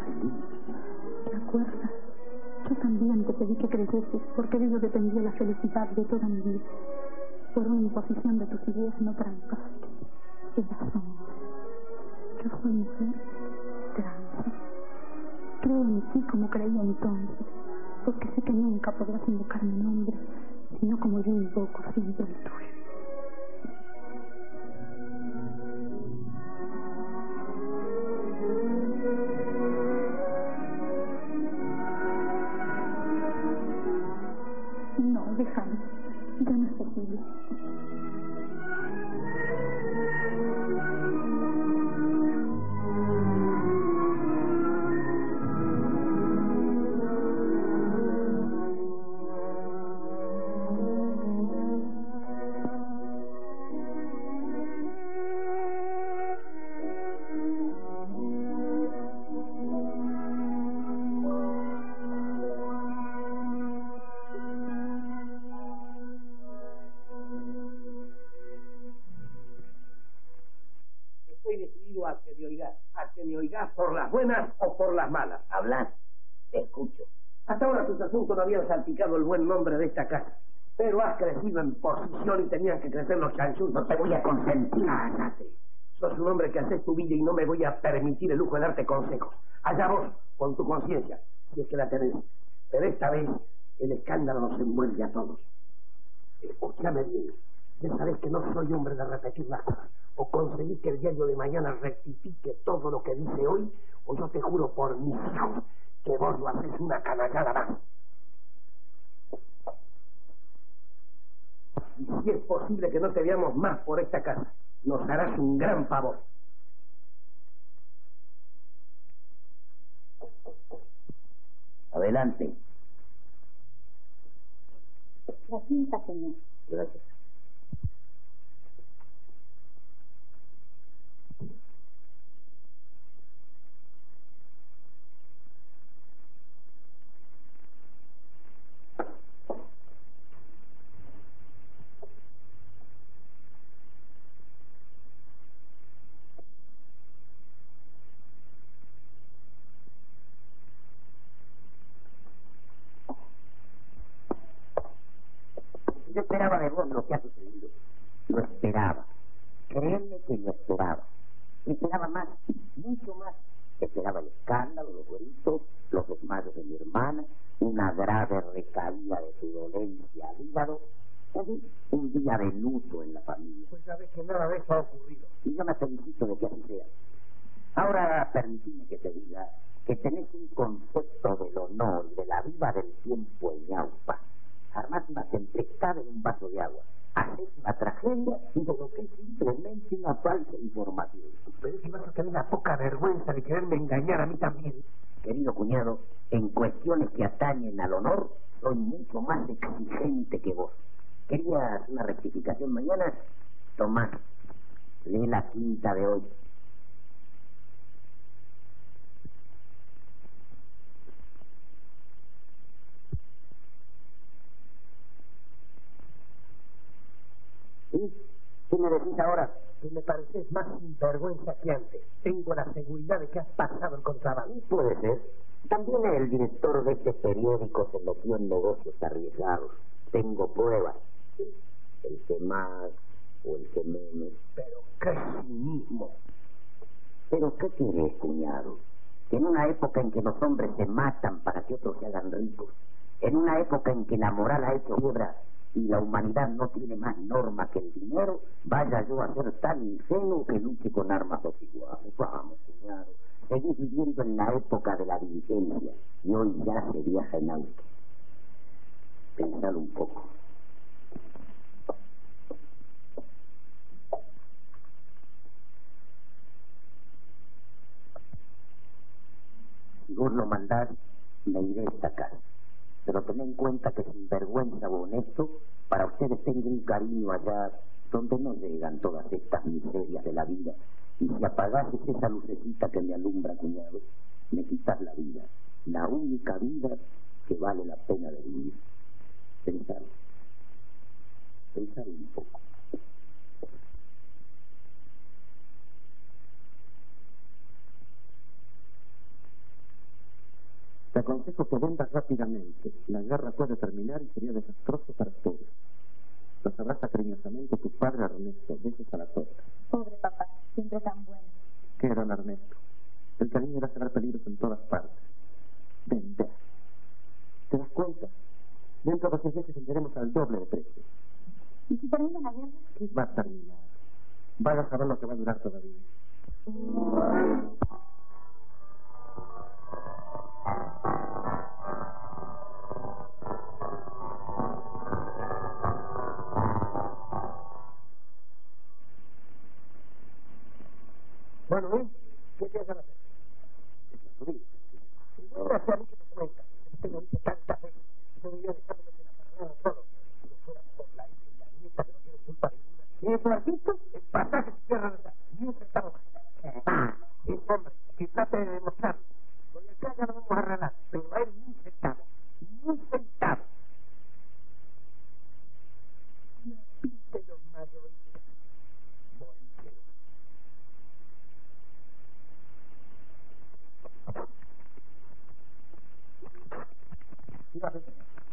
¿Te acuerdas? Yo también te pedí que creyeses, porque de ello dependía la felicidad de toda mi vida. Por una imposición de tus ideas no trancaste. Qué razón. Yo soy mujer trans. Creo en ti como creía entonces, porque sé que nunca podrás invocar mi nombre, sino como yo invoco siempre el tuyo. Déjame, ya no es posible. Por las buenas o por las malas. Hablas, te escucho. Hasta ahora tus asuntos no habían salpicado el buen nombre de esta casa, pero has crecido en posición y tenían que crecer los chanchullos. No te voy a consentir. Cállate. Sos un hombre que haces tu vida y no me voy a permitir el lujo de darte consejos. Allá vos, con tu conciencia, si es que la tenés. Pero esta vez el escándalo nos envuelve a todos. Escúchame bien. Ya sabés que no soy hombre de repetir las cosas. O conseguí que el diario de mañana rectifique todo lo que dice hoy, o yo te juro por mis hijos que vos lo haces una canallada más. Y si es posible que no te veamos más por esta casa, nos harás un gran favor. Adelante. Gracias, señor. Gracias. Yo esperaba de vos lo que ha sucedido. Lo esperaba. Créeme que lo esperaba. Esperaba más, mucho más. Esperaba el escándalo, los gritos, los desmayos de mi hermana, una grave recaída de su dolencia al hígado, un día de luto en la familia. Pues sabés que nada de eso ha ocurrido. Y yo me felicito de que así sea. Ahora permitime que te diga que tenés un concepto del honor y de la viva del tiempo en Yaupa. Armás una tempestad en un vaso de agua, haces una tragedia y lo que es simplemente una falsa información. Pero es que vas a tener la poca vergüenza de quererme engañar a mí también. Querido cuñado, en cuestiones que atañen al honor, soy mucho más exigente que vos. ¿Querías una rectificación mañana? Tomás, lee la quinta de hoy. ¿Qué me decís ahora? Que me pareces más sinvergüenza que antes. Tengo la seguridad de que has pasado el contrabando. Puede ser. También el director de este periódico se metió en negocios arriesgados. Tengo pruebas. El que más o el que menos. Pero qué cinismo. ¿Pero qué tienes, cuñado? Que en una época en que los hombres se matan para que otros se hagan ricos, en una época en que la moral ha hecho quiebra y la humanidad no tiene más norma que el dinero, vaya yo a ser tan ingenuo que luche con armas iguales. Vamos, cuñado, seguís viviendo en la época de la diligencia y hoy ya se viaja en auto. Pensad un poco. Si vos lo mandás, me iré a esta casa. Pero ten en cuenta que sin vergüenza o honesto, para ustedes tengo un cariño allá donde no llegan todas estas miserias de la vida Si me apagases esa lucecita que me alumbra, cuñado, me quitas la vida, la única vida que vale la pena de vivir. Pensad, pensad un poco. Te aconsejo que vendas rápidamente. La guerra puede terminar y sería desastroso para todos. Los abraza cariñosamente tu padre Ernesto, besos a la torta. Pobre papá, siempre tan bueno. ¿Qué era, don Ernesto? El cariño era cerrar peligros en todas partes. Vender. ¿Te das cuenta? Dentro de seis meses venderemos al doble de precio. ¿Y si termina la guerra? ¿Qué va a terminar? Vaya a saber lo que va a durar todavía. Bueno, ¿eh? ¿Qué quieres hacer? ¿Qué quieres hacer? No, hasta mucho me cuenta. Tengo mucho tanta fe. Yo diría que estamos en la carrera solo. Si no fuera por la hija y la nieta, que no tiene culpa ninguna. ¿Y el cuartito? El pasaje se cierra de la ni un centavo más. Ah, es hombre, que trate de demostrar. Con la acá ya no vamos a arreglar, pero va a ir ni un centavo. Ni un centavo. La pinta de los mayores. Thank you.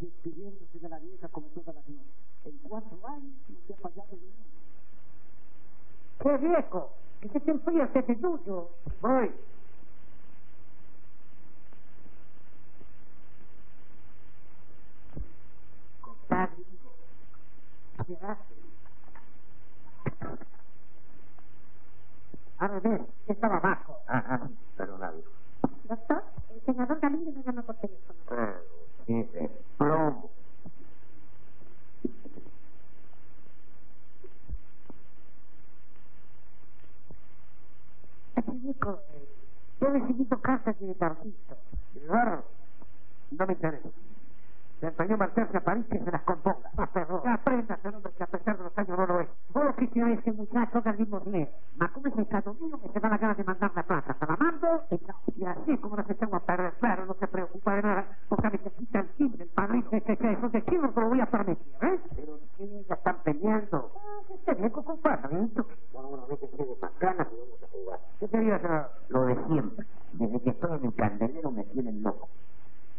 despidiéndose de la vieja como todas las noches. En cuatro años usted ha fallado de mí. ¡Qué viejo! ¡Que se te enfría este tuyo! ¡Voy! Compadre, ¿qué hace? A ver, que estaba abajo. Ajá, perdonad. Doctor, el senador Galindo me llama por teléfono. Ah, sí, sí. Plomo. Chico, yo he recibido cartas de Tarcito. Claro, no me interesa. El español Martel se aparece y se las componga. Ah, perdón. Aprenda, ese hombre, que a pesar de los años no lo es. Vos que querés ese muchacho del mismo nivel. Macum es el caso mío que se da la gana de mandar la plata. Hasta la mando, y así como nos echamos a perder, claro, no se preocupa de nada, porque me quita el timbre, el padrón, que eso de chino, pero voy a permitir, ¿eh? Pero sí, ya están peleando. Ah, que este viejo compadre, ¿eh? Bueno, una vez que tiene más ganas, y vamos a jugar. ¿Qué te digo? Lo de siempre. Desde que estoy en el candelero me tienen loco.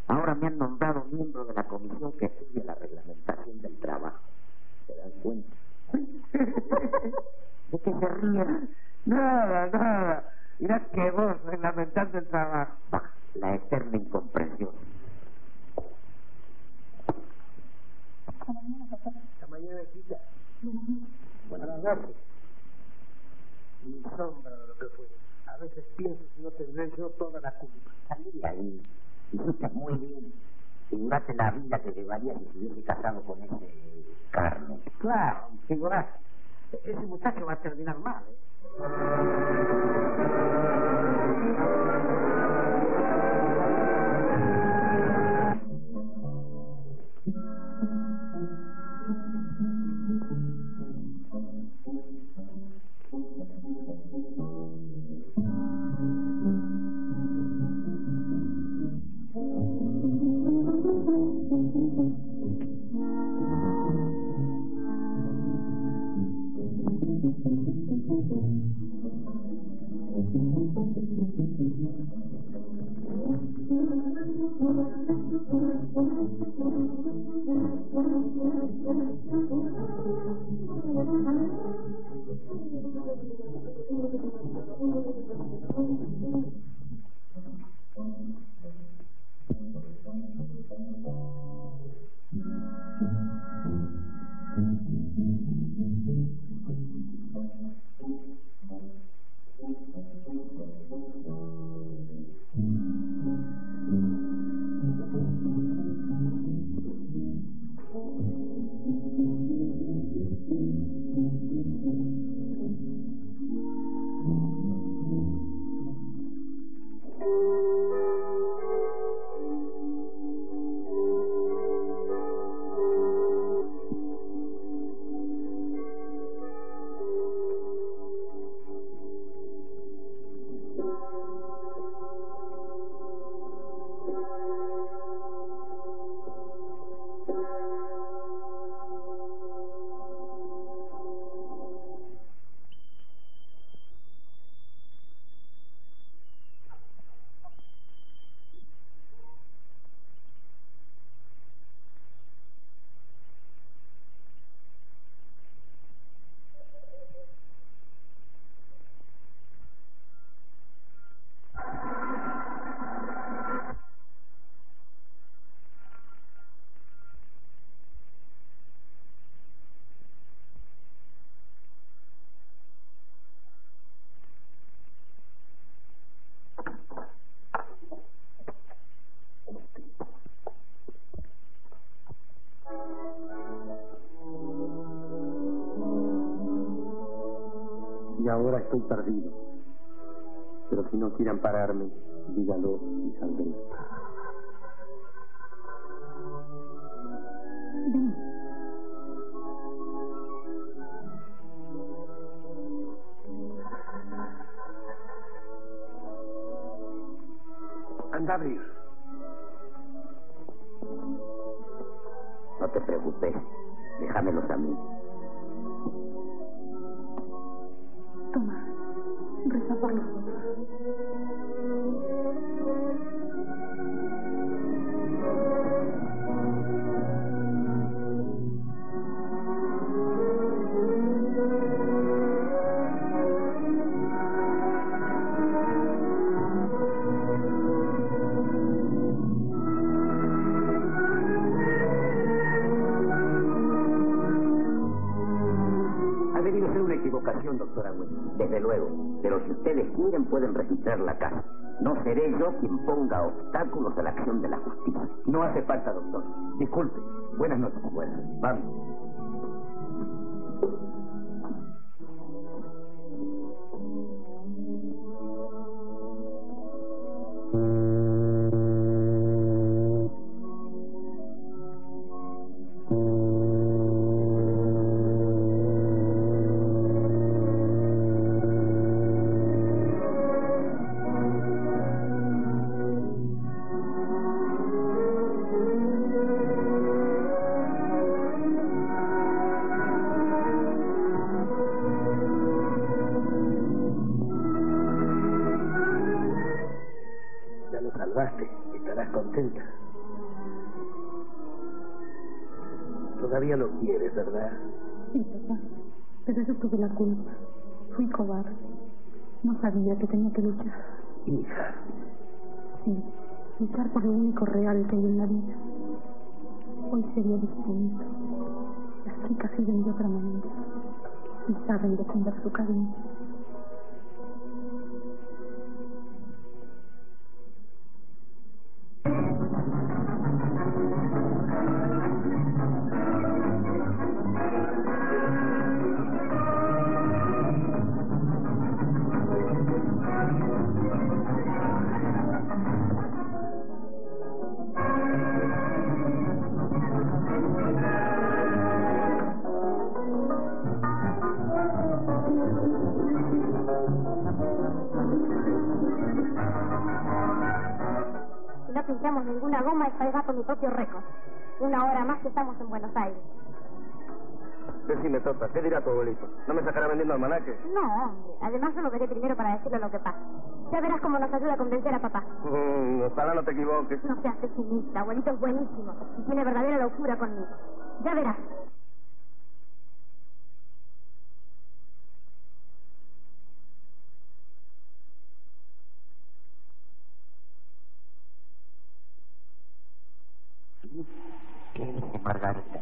Ahora me han nombrado miembro de la comisión que estudia la reglamentación del trabajo. ¿Se dan cuenta? ¿De qué se ríen? Nada, nada. Mirá que vos, reglamentando el trabajo. Bah, la eterna incomprensión. Hasta mañana, papá. Hasta mañana, chica. Buenas noches. Mi sombra de lo que fue. A veces pienso si no tendré yo toda la culpa. Salí ahí. Hiciste muy bien. Figurate la vida que llevaría si hubiese casado con ese Carlos. Claro, figurate. Ese muchacho va a terminar mal, ¿eh? Y ahora estoy perdido. Pero si no quieran pararme, dígalo y saldré. Ven. Anda a abrir. No te preocupes. Déjamelos a mí. Toma, reza por nosotros. equivocación, doctora Güell. Desde luego, pero si ustedes quieren pueden registrar la casa. No seré yo quien ponga obstáculos a la acción de la justicia. No hace falta, doctor. Disculpe. Buenas noches. Buenas. Vamos. Estarás contenta. Todavía lo quieres, ¿verdad? Sí, papá. Pero yo tuve la culpa. Fui cobarde. No sabía que tenía que luchar. Hija. Sí, luchar por lo único real que hay en la vida. Hoy sería distinto. Las chicas viven de otra manera. Y saben defender su cariño. Pinchamos ninguna goma, esta vez va con mi propio récord. Una hora más que estamos en Buenos Aires. Decime, Tota, ¿qué dirá tu abuelito? ¿No me sacará vendiendo almanaque? No, hombre. Además, yo lo veré primero para decirle lo que pasa. Ya verás cómo nos ayuda a convencer a papá. Mm, ojalá no te equivoques. No seas pesimista. Abuelito es buenísimo y tiene verdadera locura conmigo. Ya verás. Margarita.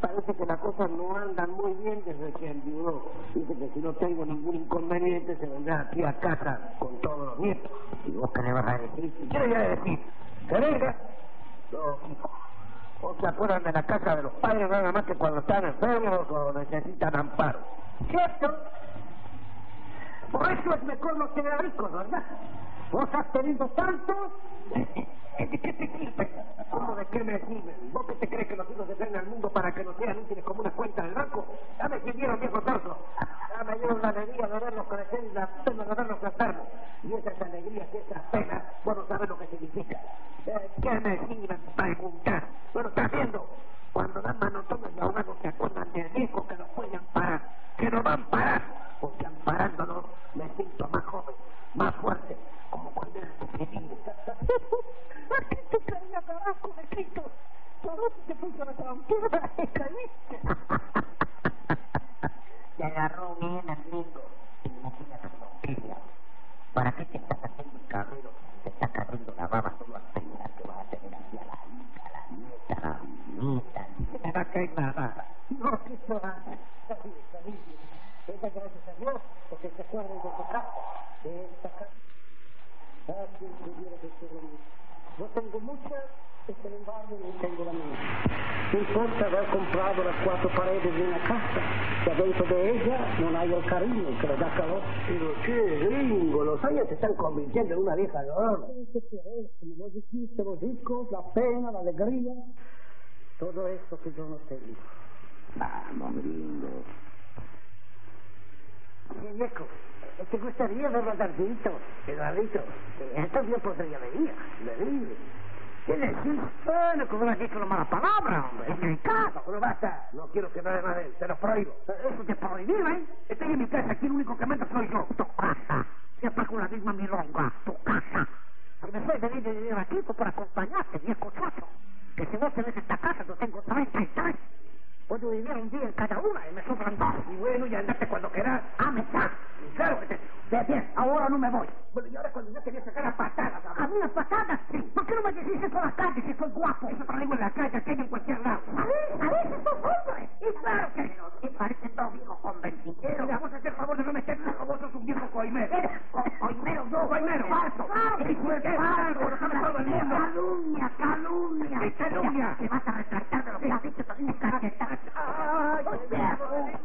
Parece que las cosas no andan muy bien desde que enviudó. Dice que si no tengo ningún inconveniente se vendrá aquí a casa con todos los nietos. ¿Y vos qué le vas a decir? ¿Qué le voy a decir? ¿Se venga? No, hijo. O se acuerdan de la casa de los padres nada más que cuando están enfermos o necesitan amparo. ¿Cierto? Por eso es mejor no quedar ricos, ¿verdad? Vos has tenido tanto... ¿De qué te sirve? ¿Cómo de qué me sirve? ¿Vos qué te crees que nosotros se traen al mundo para que nos sean útiles como una cuenta del banco? Dame dinero, viejo torso. Dame yo una alegría de verlos crecer y la pena de verlos gastarnos. Y esas alegrías y esas penas, vos no sabés lo que significa. ¿De qué me sirven preguntar? Bueno, estás viendo. Cuando dan manotones y ahogados se acuerdan de riesgo que nos pueden parar, que nos van a parar. Porque amparándonos me siento más joven, más fuerte, como cuando era pequeño. Aquí te caí a trabajo, me quito. Todo se puso la tranquila y caíste. Te agarró bien al gringo. Imagínate la noticia. ¿Para qué te estás haciendo un carrero? Te estás cargando la baba solo a la que vas a tener hacia la hija, la nieta, la nieta. Se te va a caer la baba. No, que eso va. Esa gracias a Dios, porque se acuerdan de tu casa, de esta casa. Ah, si pudiera decir lo mismo. No tengo muchas, sin embargo no tengo la mía. No importa haber comprado las cuatro paredes de una casa, que dentro de ella no hay el cariño que le da calor. Pero qué gringo, los años se están convirtiendo en una vieja de oro. Como vos dijiste, los discos, la pena, la alegría, todo eso que yo no tengo. Vamos, gringo. Sí, viejo. ¿Te gustaría verlo a Tardito? Eduardito, esto yo podría venir. Venir. ¿Qué decís? Bueno, como no has dicho las malas palabras, hombre. Es delicado. Pero basta. No quiero que nadie más de él. Te lo prohíbo. Eso te prohibirá, ¿eh? Estoy en mi casa. Aquí el único que manda soy yo. Tu casa. Se apaga una misma milonga. Tu casa. Si me soy venir de venir aquí, pues por acompañarte, viejo chacho. Que si vos tenés esta casa, yo tengo treinta y tres. Puedo vivir un día en cada una y me sobran dos. Y bueno, y andarte cuando quieras. Ah, me está. Claro que te... De pie, ahora no me voy. Bueno, y ahora cuando yo quería sacar a patadas. ¿A mí a patadas? Sí. ¿Por qué no me decís eso a la calle si soy guapo? Eso traigo en la calle, que hay en cualquier lado. A ver, a ver, estos hombres. Y claro que no. Y parecen dos viejos convencideros. Le vamos a hacer favor de no meternos a vos, sos un viejo coimero. Coimero, yo. Coimero. Falso. Claro. Y fuerte, falso. Lo sabe todo el mundo. Calumnia, calumnia. ¿Qué calumnia? Te vas a retractar de lo que has dicho, sos un cajetón. Ay, ay,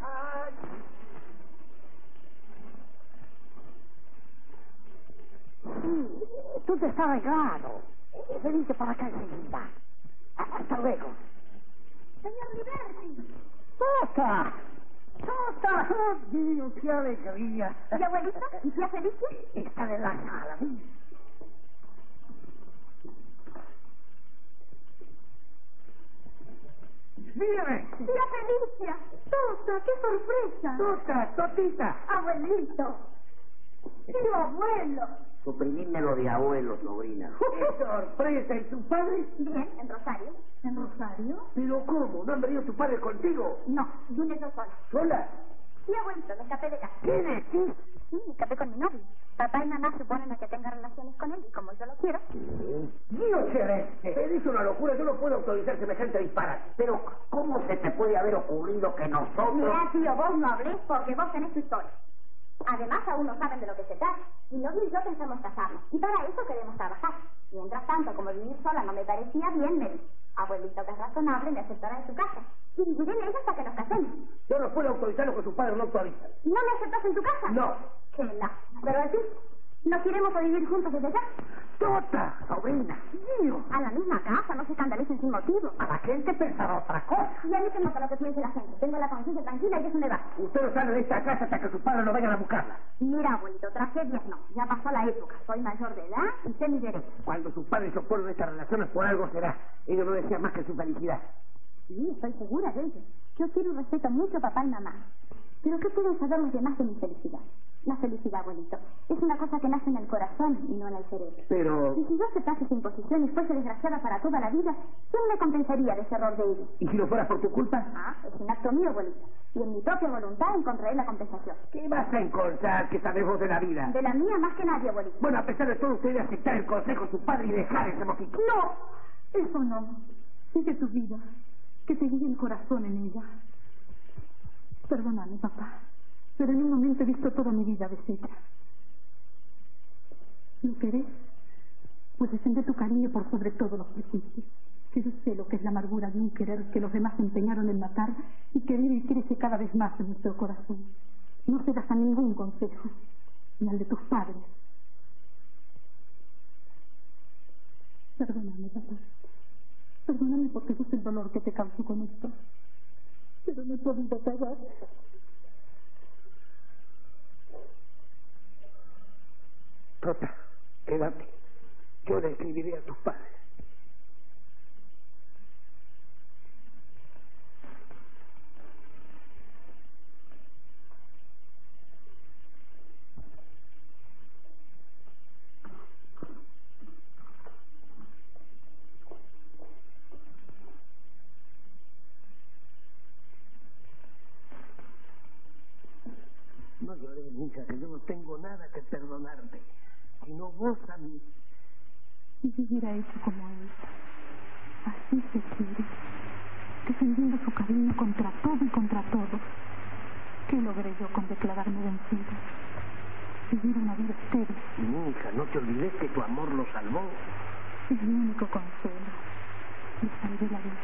sí, tú te estás arreglado. Venite para acá enseguida. Hasta luego. Señor Liberti. ¡Tota! ¡Tota! ¡Oh, Dios, qué alegría! ¿Y abuelita? ¿Y tía Felicia? Está de la sala, ¿sí? Dígame. Tía Felicia. Tota, qué sorpresa. Tota, Totita. Abuelito. Tío abuelo. Suprimímelo de abuelo, sobrina. ¡Qué sorpresa! ¿Y tu padre? Bien, en Rosario. ¿En Rosario? ¿Pero cómo? ¿No han venido tu padre contigo? No, vine yo sola. ¿Sola? Sí, abuelito, me escapé de casa. ¿Qué decís? Sí, me escapé con mi novio. Papá y mamá suponen a que tenga relaciones con él y como yo lo quiero... ¿Qué? ¡Dios celeste! Él hizo una locura, yo no puedo autorizar semejante disparate. Pero, ¿cómo se te puede haber ocurrido que nosotros...? Mirá, tío, vos no hablés porque vos tenés tu historia. Además, aún no saben de lo que se trata. Y no ni yo pensamos casarnos. Y para eso queremos trabajar. Mientras tanto, como vivir sola no me parecía bien, me dijo, abuelito, que es razonable, me aceptará en su casa. Y viviré en ella hasta que nos casemos. Yo no puedo autorizar lo que sus padres no autorizan. ¿No me aceptas en tu casa? No. Que no. Pero así, nos iremos a vivir juntos desde ya. ¡Tota! Sobrina. Dios. A la misma casa, no se escandalicen sin motivo. A la gente pensará otra cosa. Y a mí se nota lo que piensa la gente. Tengo la conciencia tranquila y eso me va. Usted no sale de esta casa hasta que sus padres no vayan a buscarla. Mira, abuelito, tragedias no. Ya pasó la época. Soy mayor de edad y sé mis derechos. Cuando sus padres se oponen a estas relaciones, por algo será. Ellos no desean más que su felicidad. Sí, estoy segura de ello. Yo quiero y respeto mucho a papá y mamá. Pero ¿qué pueden saber los demás de mi felicidad? La felicidad, abuelito, es una cosa que nace en el corazón y no en el cerebro. Pero... Y si yo aceptase esa imposición y fuese desgraciada para toda la vida, ¿quién me compensaría de ese error de ellos? ¿Y si no fuera por tu culpa? Ah, es un acto mío, abuelito. Y en mi propia voluntad encontraré la compensación. ¿Qué vas a encontrar que sabes vos de la vida? De la mía más que nadie, abuelito. Bueno, a pesar de todo, usted debe aceptar el consejo de su padre y dejar ese moquito. ¡No! Eso no. Sigue tu vida. Que te guíe el corazón en ella. Perdóname, papá. Pero en un momento he visto toda mi vida de cerca. Lo que eres, pues defender tu cariño por sobre todos los prejuicios. Que yo sé lo que es la amargura de un querer que los demás empeñaron en matar y que vive y crece cada vez más en nuestro corazón. No cedas a ningún consejo, ni al de tus padres. Perdóname, papá. Perdóname porque yo sé el dolor que te causó con esto. Pero no he podido acabar. Tota, quédate. Yo le escribiré a tus padres. No llores nunca, que yo no tengo nada que perdonarte. Sino vos a mí. Si yo hubiera hecho como él, así se quiere, defendiendo su cariño contra todo y contra todos, ¿qué logré yo con declararme vencido? Vivir una vida estéril. Nunca, no te olvides que tu amor lo salvó. Es mi único consuelo. Le salvé la vida.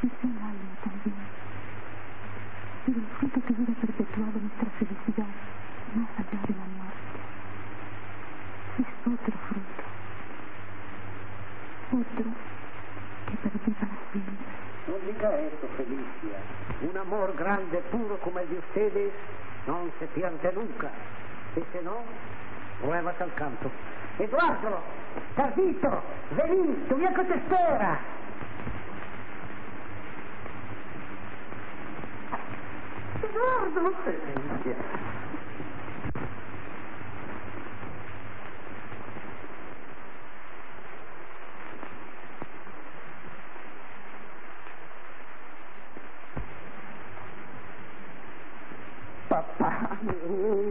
Quizá el alma también. Pero el fruto que hubiera perpetuado nuestra felicidad más allá de la muerte. Es otro fruto, otro que perdí para siempre. No diga eso, Felicia. Un amor grande, puro como el de ustedes, no se pierde nunca. Y si no, pruebas al canto. Eduardo, Tardito, vení, tu viejo te espera. Eduardo, Felicia.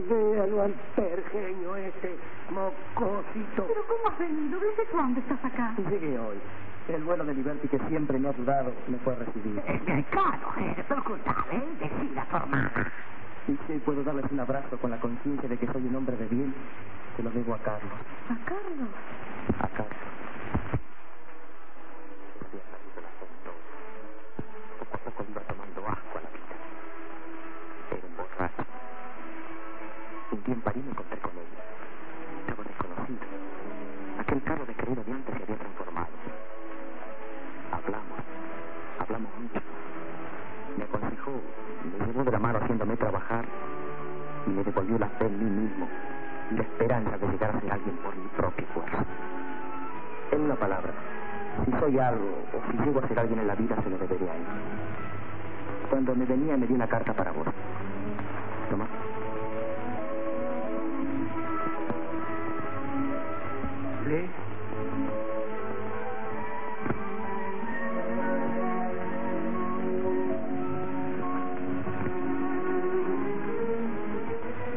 Véalo al pergeño ese, mocosito. ¿Pero cómo has venido? ¿Desde cuándo estás acá? Llegué hoy. El vuelo de Liberty, que siempre me ha ayudado, me fue recibido. Eh, claro, eh, procurale, decida a tu hermana. Y si puedo darles un abrazo con la conciencia de que soy un hombre de bien, se lo debo a Carlos. ¿A Carlos? A Carlos. Un día en París me encontré con ella. Estaba desconocido. Aquel carro de querido de antes se había transformado. Hablamos. Hablamos mucho. Me aconsejó, me llevó de la mano haciéndome trabajar y me devolvió la fe en mí mismo y la esperanza de llegar a ser alguien por mi propia fuerza. En una palabra, si soy algo o si llego a ser alguien en la vida, se lo debería a él. Cuando me venía, me dio una carta para vos. Tomás. Lee.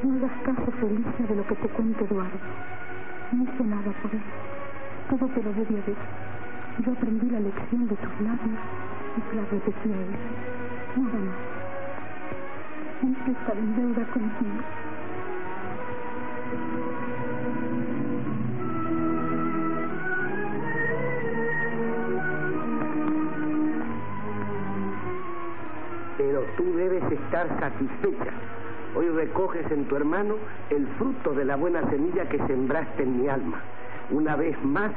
No hagas caso, Felicia, de lo que te cuente Eduardo. No hice nada por él. Todo te lo debí haber. Yo aprendí la lección de tus labios y te la repetí a él. Nada más. Siempre estaré en deuda contigo. Pero tú debes estar satisfecha. Hoy recoges en tu hermano el fruto de la buena semilla que sembraste en mi alma. Una vez más,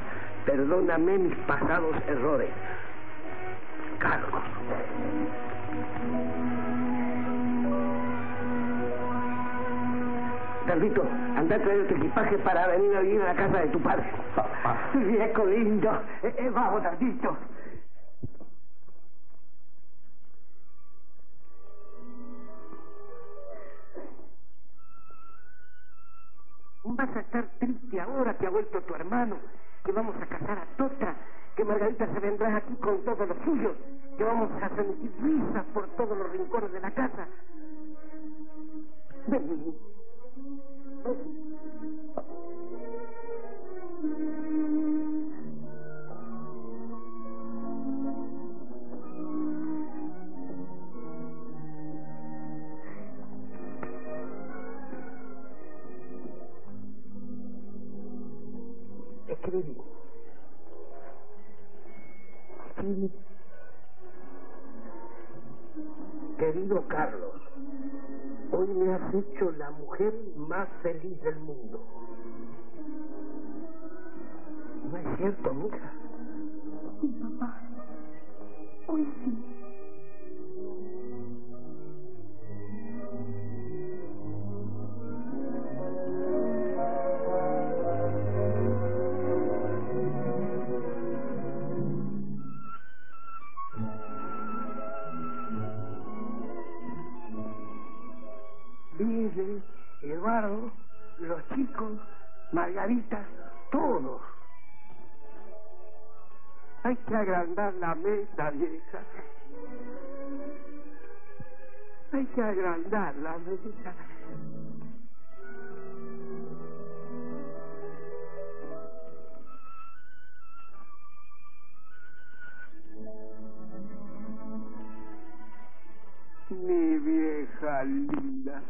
perdóname mis pasados errores. Carlos. Carlito, anda a traer tu equipaje para venir a vivir a la casa de tu padre. Papá. Viejo lindo. Eh, eh, vamos, Carlito. Vas a estar triste ahora que ha vuelto tu hermano, que vamos a casar a Tota, que Margarita se vendrá aquí con todos los suyos, que vamos a sentir risas por todos los rincones de la casa. Ven. Escribí. Escribí. Querido Carlos, hoy me has hecho la mujer más feliz del mundo. ¿No es cierto, mija? Sí, papá. Hoy sí. Lili, Eduardo, los chicos, Margarita, todos. Hay que agrandar la mesa, vieja. Hay que agrandar la mesa. Mi vieja linda.